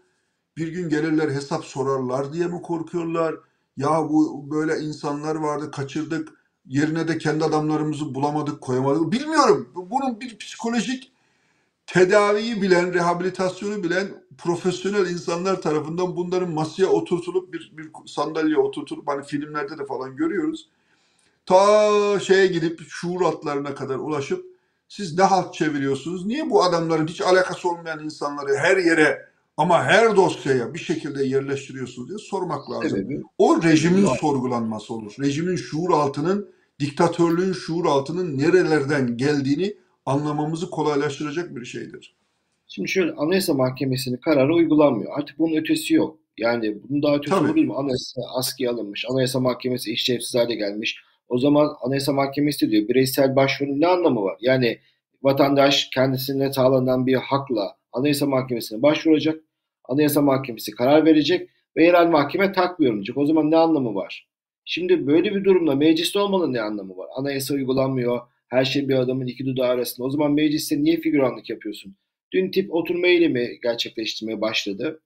Bir gün gelirler hesap sorarlar diye mi korkuyorlar? Ya bu böyle insanlar vardı, kaçırdık. Yerine de kendi adamlarımızı bulamadık, koyamadık. Bilmiyorum. Bunun bir psikolojik tedaviyi bilen, rehabilitasyonu bilen profesyonel insanlar tarafından bunların masaya oturtulup bir, bir sandalye oturtulup, hani filmlerde de falan görüyoruz. Ta şeye gidip şuur hatlarına kadar ulaşıp siz ne halt çeviriyorsunuz? Niye bu adamların hiç alakası olmayan insanları her yere ama her dosyaya bir şekilde yerleştiriyorsunuz diye sormak lazım. Evet. O rejimin evet. sorgulanması olur. Rejimin şuur altının, diktatörlüğün şuur altının nerelerden geldiğini anlamamızı kolaylaştıracak bir şeydir. Şimdi şöyle, Anayasa Mahkemesi'nin kararı uygulanmıyor. Artık bunun ötesi yok. Yani bunun daha ötesi olur mu? Anayasa askıya alınmış. Anayasa Mahkemesi işlevsiz hale gelmiş. O zaman Anayasa Mahkemesi diyor, bireysel başvurunun ne anlamı var? Yani vatandaş kendisine sağlanan bir hakla Anayasa Mahkemesi'ne başvuracak. Anayasa Mahkemesi karar verecek ve yerel mahkeme takmıyorum diyecek. O zaman ne anlamı var? Şimdi böyle bir durumda mecliste olmanın ne anlamı var? Anayasa uygulanmıyor. Her şey bir adamın iki dudağı arasında. O zaman mecliste niye figüranlık yapıyorsun? Dün tip oturma eylemi gerçekleştirmeye başladı.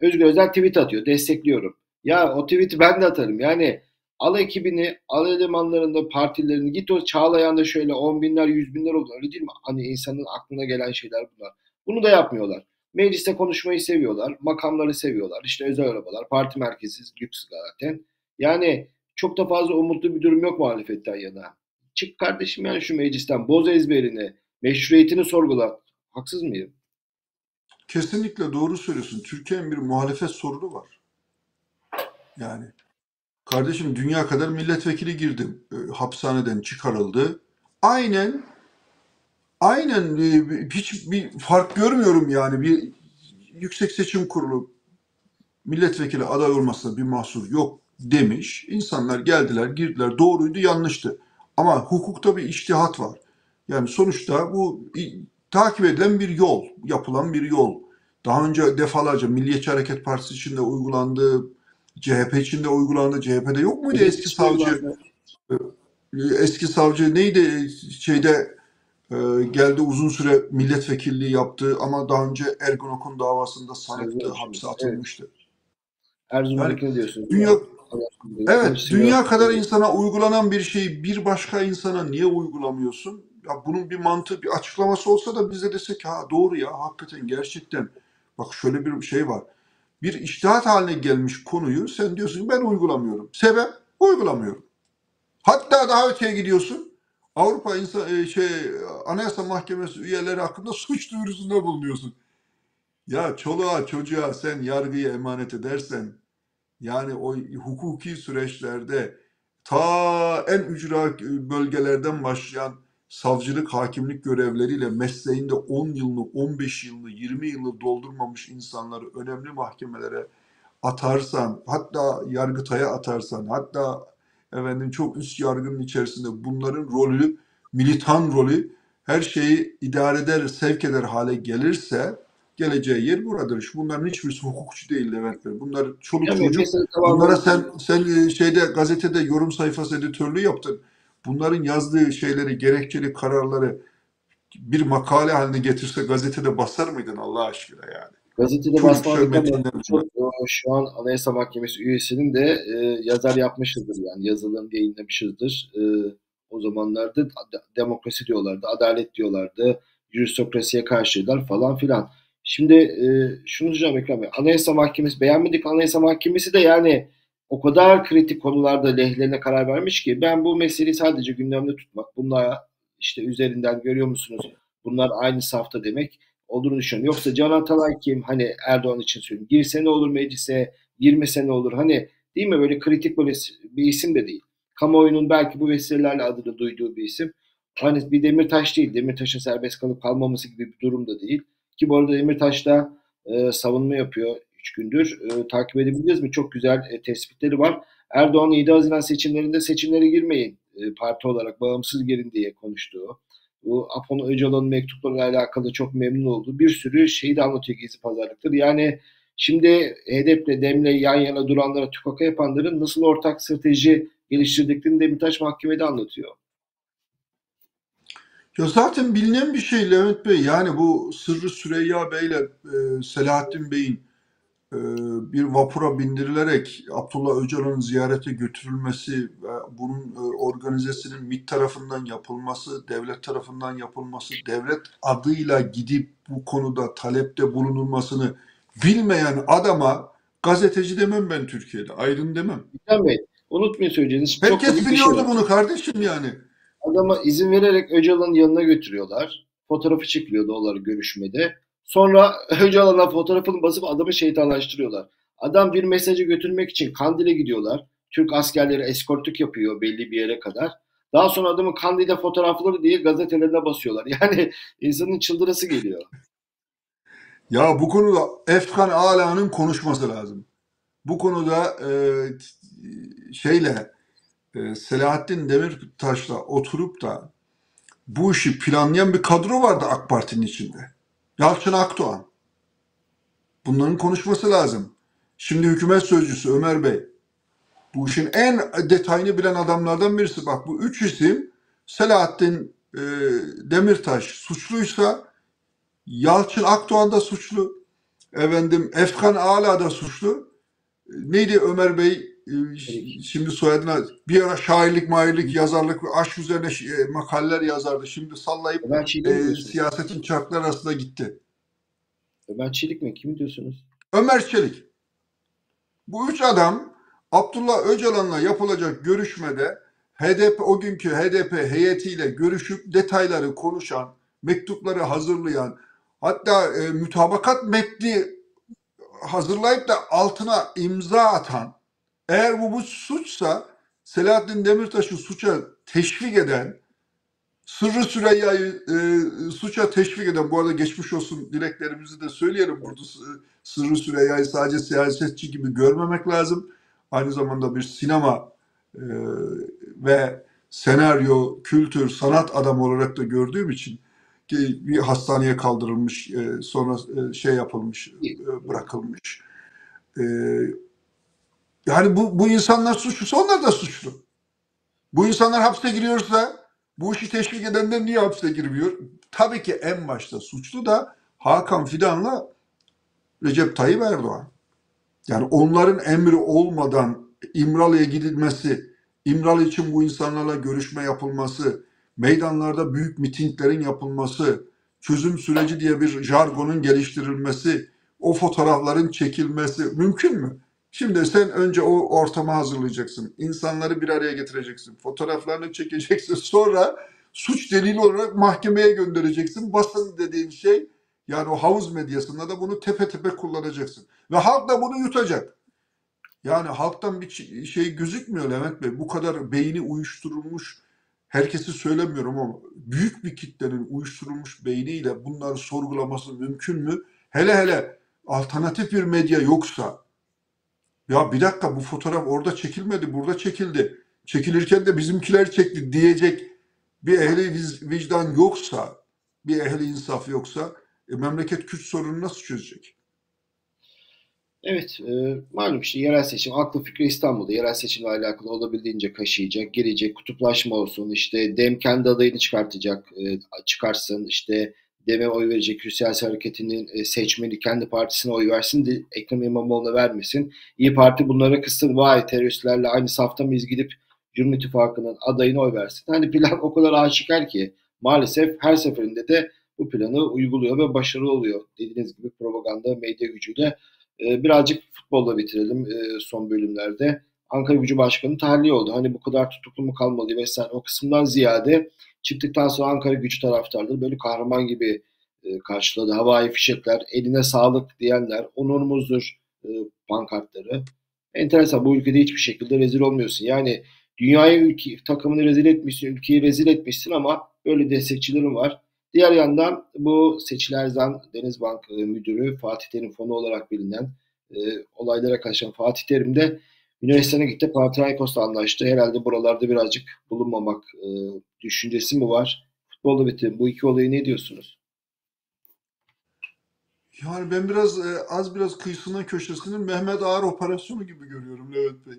Özgür Özel tweet atıyor. Destekliyorum. Ya o tweet'i ben de atarım. Yani al ekibini, al elemanlarını, partilerini, git o Çağlayan'da şöyle on binler, yüz binler oldu. Öyle değil mi? Hani insanın aklına gelen şeyler bunlar. Bunu da yapmıyorlar. Mecliste konuşmayı seviyorlar. Makamları seviyorlar. İşte özel arabalar, parti merkezi, lüks zaten. Yani çok da fazla umutlu bir durum yok muhalefetten yana. Çık kardeşim yani şu meclisten. Boz ezberini, meşruiyetini sorgulat. Haksız mıyım? Kesinlikle doğru söylüyorsun. Türkiye'nin bir muhalefet sorunu var. Yani kardeşim, dünya kadar milletvekili girdi, e, hapishaneden çıkarıldı. Aynen, aynen e, hiç bir fark görmüyorum yani. Bir Yüksek Seçim Kurulu milletvekili aday olmasına bir mahsur yok demiş. İnsanlar geldiler, girdiler. Doğruydu, yanlıştı. Ama hukukta bir içtihat var. Yani sonuçta bu takip edilen bir yol, yapılan bir yol. Daha önce defalarca Milliyetçi Hareket Partisi içinde uygulandı, C H P içinde uygulandı. C H P'de yok muydu eski savcı? Eski savcı neydi? Şeyde geldi, uzun süre milletvekilliği yaptı ama daha önce Ergunok'un davasında sanıktı, hapse atılmıştı. Erzurum'daki yani, diyorsunuz. Dünya, evet, dünya kadar insana uygulanan bir şeyi bir başka insana niye uygulamıyorsun? Ya bunun bir mantığı, bir açıklaması olsa da biz de desek ha doğru ya, hakikaten gerçekten. Bak şöyle bir şey var. Bir içtihat haline gelmiş konuyu sen diyorsun ben uygulamıyorum. Sebep? Uygulamıyorum. Hatta daha öteye gidiyorsun. Avrupa insan, şey, Anayasa Mahkemesi üyeleri hakkında suç duyurusunda bulunuyorsun. Ya çoluğa çocuğa sen yargıyı emanet edersen, yani o hukuki süreçlerde ta en ücra bölgelerden başlayan savcılık, hakimlik görevleriyle mesleğinde on yılını, on beş yılını, yirmi yılını doldurmamış insanları önemli mahkemelere atarsan, hatta Yargıtay'a atarsan, hatta efendim çok üst yargının içerisinde bunların rolü, militan rolü, her şeyi idare eder, sevk eder hale gelirse geleceği yer buradır. Bunların hiçbirisi hukukçu değil Levent Bey. Bunlar çoluk yani çocuk. Bunlara sen sen şeyde gazetede yorum sayfası editörlüğü yaptın. Bunların yazdığı şeyleri, gerekçeli kararları bir makale haline getirse gazetede basar mıydın Allah aşkına yani? Gazetede basmadık. Şu an Anayasa Mahkemesi üyesinin de e, yazar yapmışızdır yani, yazılım yayınlamışızdır. E, o zamanlarda demokrasi diyorlardı, adalet diyorlardı, jüristokrasiye karşıydılar falan filan. Şimdi e, şunu diyeceğim Ekrem Bey, Anayasa Mahkemesi, beğenmedik Anayasa Mahkemesi de yani o kadar kritik konularda lehlerine karar vermiş ki ben bu meseleyi sadece gündemde tutmak, bunlara işte üzerinden görüyor musunuz, bunlar aynı safta demek olduğunu düşünüyorum. Yoksa Can Atalay kim, hani Erdoğan için söyleyeyim, girse ne olur meclise, girmese ne olur, hani değil mi, böyle kritik böyle bir isim de değil. Kamuoyunun belki bu vesilelerle adını duyduğu bir isim. Hani bir Demirtaş değil, Demirtaş'ın serbest kalıp kalmaması gibi bir durum da değil. Ki bu arada Demirtaş da e, savunma yapıyor üç gündür. E, takip edebiliriz mi? Çok güzel e, tespitleri var. Erdoğan yedi Haziran seçimlerinde seçimlere girmeyin, E, parti olarak bağımsız girin diye konuştuğu, bu Apo'nun Öcalan'ın mektuplarıyla alakalı çok memnun olduğu bir sürü şeyi de anlatıyor, gizli pazarlıktır. Yani şimdi H D P'le, D E M'le yan yana duranlara, tükaka yapanların nasıl ortak strateji geliştirdiklerini Demirtaş mahkemede anlatıyor. Ya zaten bilinen bir şey Levent Bey, yani bu Sırrı Süreyya Bey'le e, Selahattin Bey'in e, bir vapura bindirilerek Abdullah Öcalan'ın ziyarete götürülmesi, e, bunun e, organizesinin MİT tarafından yapılması, devlet tarafından yapılması, devlet adıyla gidip bu konuda talepte bulunulmasını bilmeyen adama gazeteci demem ben Türkiye'de. Aydın demem. Ekrem Bey, unutmayın söyleyeceğiniz. Herkes biliyordu şey bunu kardeşim yani. Adama izin vererek Öcalan'ın yanına götürüyorlar. Fotoğrafı çıkıyordu onları görüşmede. Sonra Öcalan'a fotoğrafını basıp adamı şeytanlaştırıyorlar. Adam bir mesajı götürmek için Kandil'e gidiyorlar. Türk askerleri eskortluk yapıyor belli bir yere kadar. Daha sonra adamın Kandil'de fotoğrafları diye gazetelerine basıyorlar. Yani insanın çıldırası geliyor. Ya bu konuda Efkan Ala'nın konuşması lazım. Bu konuda e, şeyle e, Selahattin Demirtaş'la oturup da bu işi planlayan bir kadro vardı A K Parti'nin içinde. Yalçın Akdoğan. Bunların konuşması lazım. Şimdi hükümet sözcüsü Ömer Bey. Bu işin en detayını bilen adamlardan birisi. Bak bu üç isim, Selahattin e, Demirtaş suçluysa Yalçın Akdoğan da suçlu. Efendim Efkan Ala da suçlu. Neydi Ömer Bey? Şimdi soyadına bir ara şairlik, mairlik, yazarlık, aşk üzerine makaleler yazardı. Şimdi sallayıp e, siyasetin çarkları arasında gitti. Ömer Çelik mi? Kim diyorsunuz? Ömer Çelik. Bu üç adam Abdullah Öcalan'la yapılacak görüşmede H D P, o günkü H D P heyetiyle görüşüp detayları konuşan, mektupları hazırlayan, hatta e, mütabakat metni hazırlayıp da altına imza atan, eğer bu, bu suçsa Selahattin Demirtaş'ı suça teşvik eden, Sırrı Süreyya'yı e, suça teşvik eden, bu arada geçmiş olsun dileklerimizi de söyleyelim burada, Sırrı Süreyya'yı sadece siyasetçi gibi görmemek lazım. Aynı zamanda bir sinema e, ve senaryo, kültür, sanat adamı olarak da gördüğüm için bir hastaneye kaldırılmış, e, sonra e, şey yapılmış, e, bırakılmış. E, Yani bu, bu insanlar suçlusu, onlar da suçlu. Bu insanlar hapse giriyorsa bu işi teşvik edenler niye hapse girmiyor? Tabii ki en başta suçlu da Hakan Fidan'la Recep Tayyip Erdoğan. Yani onların emri olmadan İmralı'ya gidilmesi, İmralı için bu insanlarla görüşme yapılması, meydanlarda büyük mitinglerin yapılması, çözüm süreci diye bir jargonun geliştirilmesi, o fotoğrafların çekilmesi mümkün mü? Şimdi sen önce o ortama hazırlayacaksın. İnsanları bir araya getireceksin. Fotoğraflarını çekeceksin. Sonra suç delili olarak mahkemeye göndereceksin. Basın dediğin şey, yani o havuz medyasında da bunu tepe tepe kullanacaksın. Ve halk da bunu yutacak. Yani halktan bir şey gözükmüyor Levent Bey. Bu kadar beyni uyuşturulmuş, herkesi söylemiyorum ama büyük bir kitlenin uyuşturulmuş beyniyle bunları sorgulaması mümkün mü? Hele hele alternatif bir medya yoksa, ya bir dakika bu fotoğraf orada çekilmedi, burada çekildi. Çekilirken de bizimkiler çekti diyecek bir ehli vicdan yoksa, bir ehli insaf yoksa e, memleket Kürt sorunu nasıl çözecek? Evet, e, malum işte yerel seçim, aklı fikri İstanbul'da. Yerel seçimle alakalı olabildiğince kaşıyacak, gelecek, kutuplaşma olsun. İşte DEM kendi adayını çıkartacak, e, çıkarsın. İşte DEM'e oy verecek Hürsiyasi Hareketi'nin seçmeni kendi partisine oy versin de Ekrem İmamoğlu'na vermesin. İyi Parti bunlara kısır, vay teröristlerle aynı safta mıyız gidip Cumhur İttifakı'nın adayına oy versin. Hani plan o kadar aşikar ki maalesef her seferinde de bu planı uyguluyor ve başarılı oluyor. Dediğiniz gibi propaganda, medya gücüyle. Ee, birazcık futbolla bitirelim ee, son bölümlerde. Ankara Gücü Başkanı tahliye oldu. Hani bu kadar tutuklu mu kalmalı vesaire o kısımdan ziyade çıktıktan sonra Ankara Gücü taraftarları böyle kahraman gibi e, karşıladı. Havai fişekler, eline sağlık diyenler, onurumuzdur e, pankartları. Enteresan, bu ülkede hiçbir şekilde rezil olmuyorsun. Yani dünyayı, ülke, takımını rezil etmişsin, ülkeyi rezil etmişsin ama böyle destekçilerin var. Diğer yandan bu Seçil Erzan, Denizbank e, Müdürü, Fatih Terim fonu olarak bilinen e, olaylara karışan Fatih Terim de Yunanistan'a gitti. Panathinaikos'la anlaştı. Herhalde buralarda birazcık bulunmamak e, düşüncesi mi var? Futbolda bitti. Bu iki olayı ne diyorsunuz? Yani ben biraz e, az biraz kıyısından köşesinin Mehmet Ağar operasyonu gibi görüyorum Levent Bey.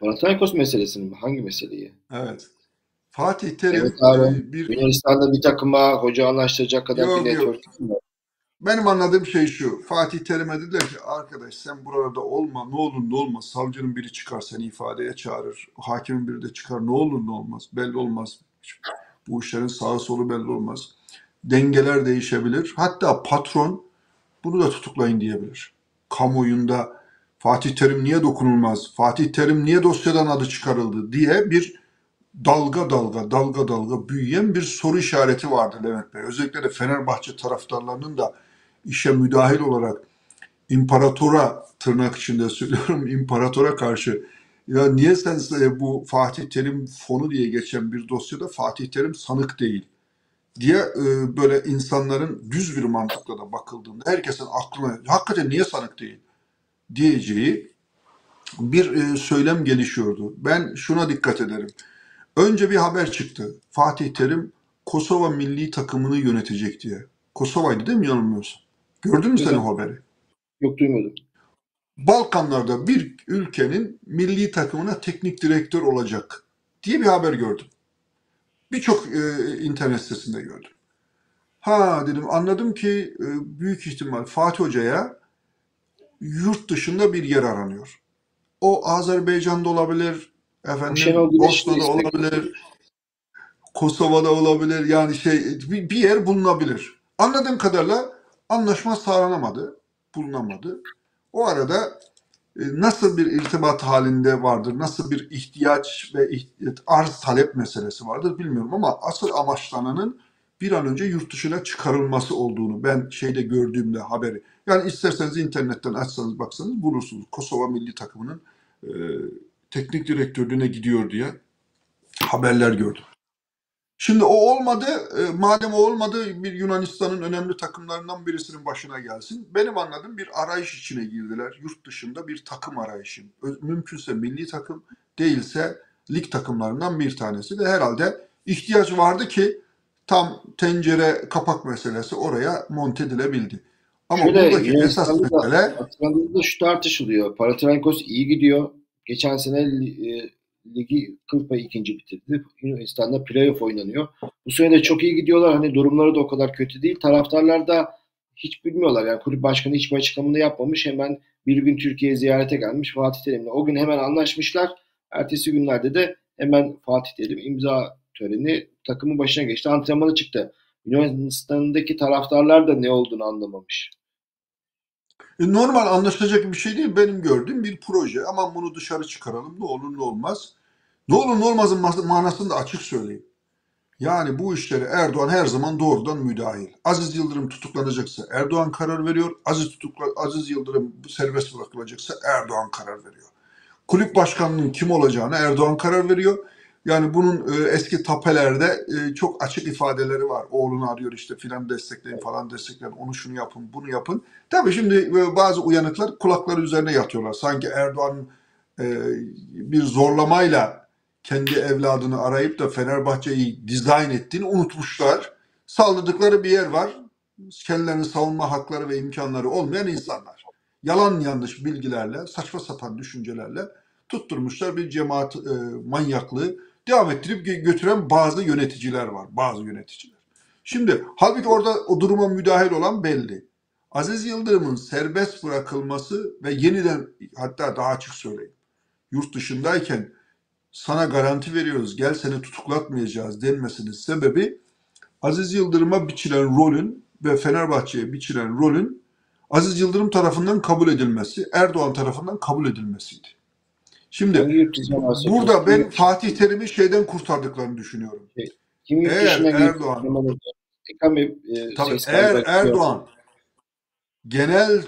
Panathinaikos meselesini mi? Hangi meseleyi? Evet. Fatih Terim evet, bir... Yunanistan'da bir takıma hoca anlaştıracak kadar yok, bir network mi? Benim anladığım şey şu, Fatih Terim'e dediler ki arkadaş sen burada olma, ne olur ne olmaz, savcının biri çıkar seni ifadeye çağırır, hakimin biri de çıkar, ne olur ne olmaz, belli olmaz, bu işlerin sağı solu belli olmaz, dengeler değişebilir, hatta patron bunu da tutuklayın diyebilir. Kamuoyunda Fatih Terim niye dokunulmaz, Fatih Terim niye dosyadan adı çıkarıldı diye bir dalga dalga dalga dalga büyüyen bir soru işareti vardı Levent Bey. Özellikle de Fenerbahçe taraftarlarının da işe müdahil olarak imparatora, tırnak içinde söylüyorum, imparatora karşı ya niye sen bu Fatih Terim fonu diye geçen bir dosyada Fatih Terim sanık değil diye e, böyle insanların düz bir mantıkla da bakıldığında herkesin aklına hakikaten niye sanık değil diyeceği bir e, söylem gelişiyordu. Ben şuna dikkat ederim. Önce bir haber çıktı. Fatih Terim Kosova milli takımını yönetecek diye. Kosova'ydı değil mi, yanılmıyorsun? Gördün mü sen o haberi? Yok, duymadım. Balkanlarda bir ülkenin milli takımına teknik direktör olacak diye bir haber gördüm. Birçok e, internet sitesinde gördüm. Ha dedim, anladım ki e, büyük ihtimal Fatih Hoca'ya yurt dışında bir yer aranıyor. O Azerbaycan'da olabilir, efendim, Bosna'da olabilir, Kosova'da olabilir, yani şey bir, bir yer bulunabilir. Anladığım kadarıyla anlaşma sağlanamadı, bulunamadı. O arada nasıl bir irtibat halinde vardır, nasıl bir ihtiyaç ve arz talep meselesi vardır bilmiyorum ama asıl amaçlananın bir an önce yurt dışına çıkarılması olduğunu ben şeyde gördüğümde haberi. Yani isterseniz internetten açsanız baksanız bulursunuz. Kosova milli takımının e, teknik direktörlüğüne gidiyor diye haberler gördüm. Şimdi o olmadı, e, madem o olmadı bir Yunanistan'ın önemli takımlarından birisinin başına gelsin. Benim anladığım bir arayış içine girdiler. Yurt dışında bir takım arayışı. Mümkünse milli takım, değilse lig takımlarından bir tanesi de herhalde ihtiyaç vardı ki tam tencere kapak meselesi oraya monte edilebildi. Ama şöyle, buradaki esas mesele... Aslında şu tartışılıyor. Panathinaikos iyi gidiyor. Geçen sene e, ligi kırk ikinci bitirdi. Yunanistan'da playoff oynanıyor. Bu sene de çok iyi gidiyorlar. Hani durumları da o kadar kötü değil. Taraftarlar da hiç bilmiyorlar. Yani kulüp başkanı hiçbir açıklamını yapmamış. Hemen bir gün Türkiye'ye ziyarete gelmiş Fatih Terim'le. O gün hemen anlaşmışlar. Ertesi günlerde de hemen Fatih Terim imza töreni, takımın başına geçti. Antrenmanı çıktı. Yunanistan'daki taraftarlar da ne olduğunu anlamamış. Normal, anlaşılacak bir şey değil. Benim gördüğüm bir proje. Aman bunu dışarı çıkaralım. Ne olur ne olmaz. Ne olur ne olmazın manasını da açık söyleyeyim. Yani bu işleri Erdoğan her zaman doğrudan müdahil. Aziz Yıldırım tutuklanacaksa Erdoğan karar veriyor. Aziz, tutukla, Aziz Yıldırım serbest bırakılacaksa Erdoğan karar veriyor. Kulüp başkanının kim olacağına Erdoğan karar veriyor. Yani bunun e, eski tapelerde e, çok açık ifadeleri var. Oğlunu arıyor işte filan destekleyin falan destekleyin. Onu şunu yapın bunu yapın. Tabii şimdi e, bazı uyanıklar kulakları üzerine yatıyorlar. Sanki Erdoğan e, bir zorlamayla kendi evladını arayıp da Fenerbahçe'yi dizayn ettiğini unutmuşlar. Saldırdıkları bir yer var. Kendilerinin savunma hakları ve imkanları olmayan insanlar. Yalan yanlış bilgilerle, saçma sapan düşüncelerle tutturmuşlar bir cemaat e, manyaklığı. Devam ettirip götüren bazı yöneticiler var. Bazı yöneticiler. Şimdi halbuki orada o duruma müdahil olan belli. Aziz Yıldırım'ın serbest bırakılması ve yeniden, hatta daha açık söyleyeyim, yurt dışındayken sana garanti veriyoruz gel seni tutuklatmayacağız denmesinin sebebi Aziz Yıldırım'a biçilen rolün ve Fenerbahçe'ye biçilen rolün Aziz Yıldırım tarafından kabul edilmesi, Erdoğan tarafından kabul edilmesiydi. Şimdi yani burada ben Fatih Terim'i şeyden kurtardıklarını düşünüyorum. Kim eğer Erdoğan, e, tabii, eğer Erdoğan genel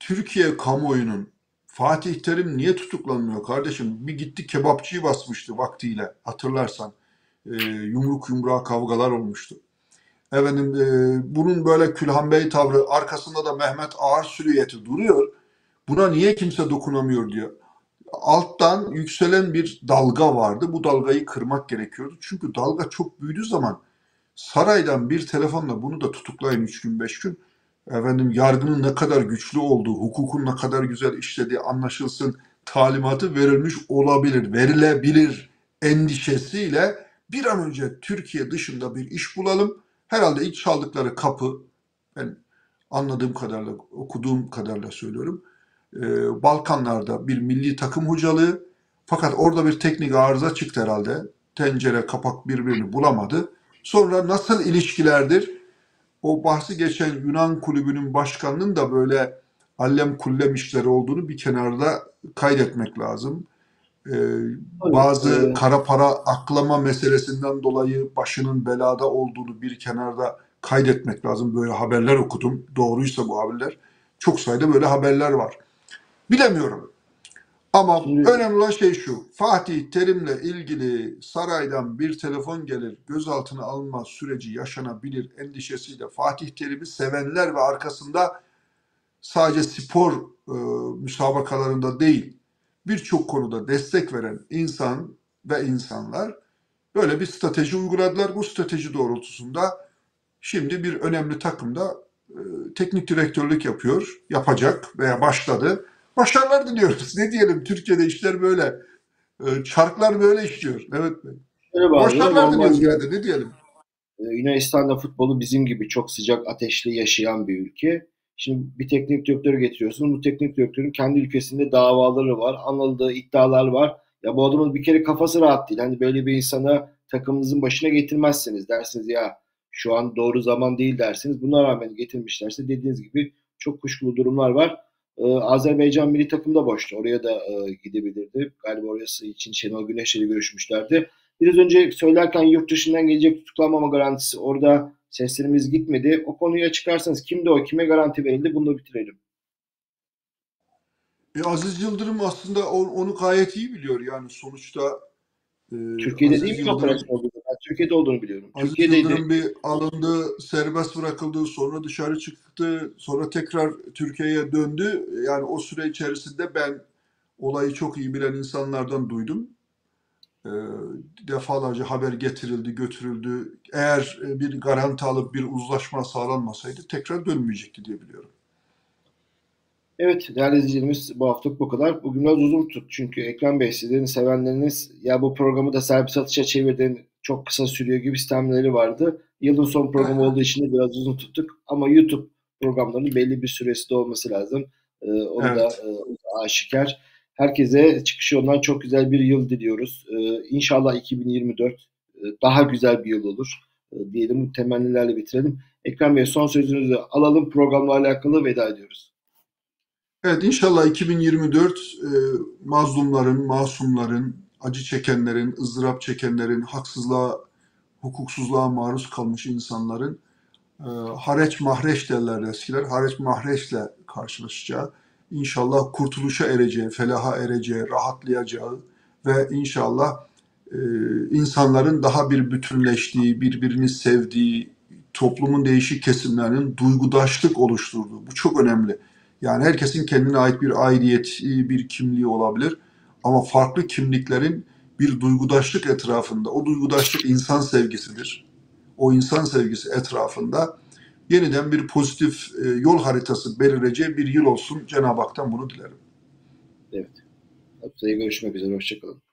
Türkiye kamuoyunun Fatih Terim niye tutuklanmıyor kardeşim? Bir gitti kebapçıyı basmıştı vaktiyle, hatırlarsan e, yumruk yumruğa kavgalar olmuştu. Efendim, e, bunun böyle Külhan Bey tavrı, arkasında da Mehmet Ağar sürüyeti duruyor. Buna niye kimse dokunamıyor diyor. Alttan yükselen bir dalga vardı. Bu dalgayı kırmak gerekiyordu. Çünkü dalga çok büyüdüğü zaman saraydan bir telefonla bunu da tutuklayın üç gün beş gün. Efendim, yargının ne kadar güçlü olduğu, hukukun ne kadar güzel işlediği anlaşılsın talimatı verilmiş olabilir, verilebilir endişesiyle bir an önce Türkiye dışında bir iş bulalım. Herhalde ilk çaldıkları kapı, ben anladığım kadarıyla, okuduğum kadarıyla söylüyorum, Balkanlarda bir milli takım hocalığı, fakat orada bir teknik arıza çıktı herhalde. Tencere kapak birbirini bulamadı. Sonra nasıl ilişkilerdir? o bahsi geçen Yunan kulübünün başkanının da böyle allem kullem işleri olduğunu bir kenarda kaydetmek lazım. Ee, bazı kara para aklama meselesinden dolayı başının belada olduğunu bir kenarda kaydetmek lazım. Böyle haberler okudum. Doğruysa bu haberler. Çok sayıda böyle haberler var. Bilemiyorum. Ama şimdi önemli olan şey şu. Fatih Terim'le ilgili saraydan bir telefon gelir, gözaltına alınma süreci yaşanabilir endişesiyle Fatih Terim'i sevenler ve arkasında sadece spor e, müsabakalarında değil, birçok konuda destek veren insan ve insanlar böyle bir strateji uyguladılar. Bu strateji doğrultusunda şimdi bir önemli takımda e, teknik direktörlük yapıyor, yapacak veya başladı. Başarılar diliyoruz. Ne diyelim, Türkiye'de işler böyle. Çarklar böyle işliyor. Evet Bey. Başarılar diliyoruz yani, ne diyelim. Yunanistan'da futbolu bizim gibi çok sıcak ateşli yaşayan bir ülke. Şimdi bir teknik direktörü getiriyorsun. Bu teknik direktörün kendi ülkesinde davaları var. Anıldığı iddialar var. Ya bu adamın bir kere kafası rahat değil. Hani böyle bir insana takımınızın başına getirmezsiniz dersiniz, ya şu an doğru zaman değil dersiniz. Buna rağmen getirmişlerse dediğiniz gibi çok kuşkulu durumlar var. Ee, Azerbaycan milli takım da boştu. Oraya da e, gidebilirdi. Galiba orası için Şenol Güneş ile görüşmüşlerdi. Biraz önce söylerken yurt dışından gelecek tutuklanmama garantisi, orada seslerimiz gitmedi. O konuyu açıklarsanız, kimdi o, kime garanti verildi, bunu da bitirelim. E, Aziz Yıldırım aslında on, onu gayet iyi biliyor. Yani sonuçta e, Türkiye'de Aziz değil mi Yıldırım, olduğunu, yani Türkiye'de olduğunu biliyorum. Aziz Yıldırım bir alındı, serbest bırakıldı, sonra dışarı çıktı, sonra tekrar Türkiye'ye döndü. Yani o süre içerisinde ben olayı çok iyi bilen insanlardan duydum. E, defalarca haber getirildi, götürüldü. Eğer bir garanti alıp bir uzlaşma sağlanmasaydı tekrar dönmeyecekti diye biliyorum. Evet değerli izleyicilerimiz, bu haftalık bu kadar. Bugün biraz uzun tuttuk çünkü Ekrem Bey, sizlerin sevenleriniz ya bu programı da servis atışa çevirdin, çok kısa sürüyor gibi sistemleri vardı. Yılın son programı olduğu için de biraz uzun tuttuk ama YouTube programlarının belli bir süresi de olması lazım. Ee, onu evet. da, e, da aşikar. Herkese çıkışı ondan çok güzel bir yıl diliyoruz. Ee, inşallah iki bin yirmi dört e, daha güzel bir yıl olur e, diyelim, bu temennilerle bitirelim. Ekrem Bey, son sözünüzü alalım, programla alakalı veda ediyoruz. Evet, inşallah iki bin yirmi dört e, mazlumların, masumların, acı çekenlerin, ızdırap çekenlerin, haksızlığa, hukuksuzluğa maruz kalmış insanların e, hareç mahreç derler eskiler, hareç mahreçle karşılaşacağı, inşallah kurtuluşa ereceği, felaha ereceği, rahatlayacağı ve inşallah e, insanların daha bir bütünleştiği, birbirini sevdiği, toplumun değişik kesimlerinin duygudaşlık oluşturduğu, bu çok önemli. Yani herkesin kendine ait bir aidiyeti, bir kimliği olabilir. Ama farklı kimliklerin bir duygudaşlık etrafında, o duygudaşlık insan sevgisidir. O insan sevgisi etrafında yeniden bir pozitif yol haritası belirleyeceği bir yıl olsun. Cenab-ı Hak'tan bunu dilerim. Evet. Haftaya görüşmek üzere. Hoşçakalın.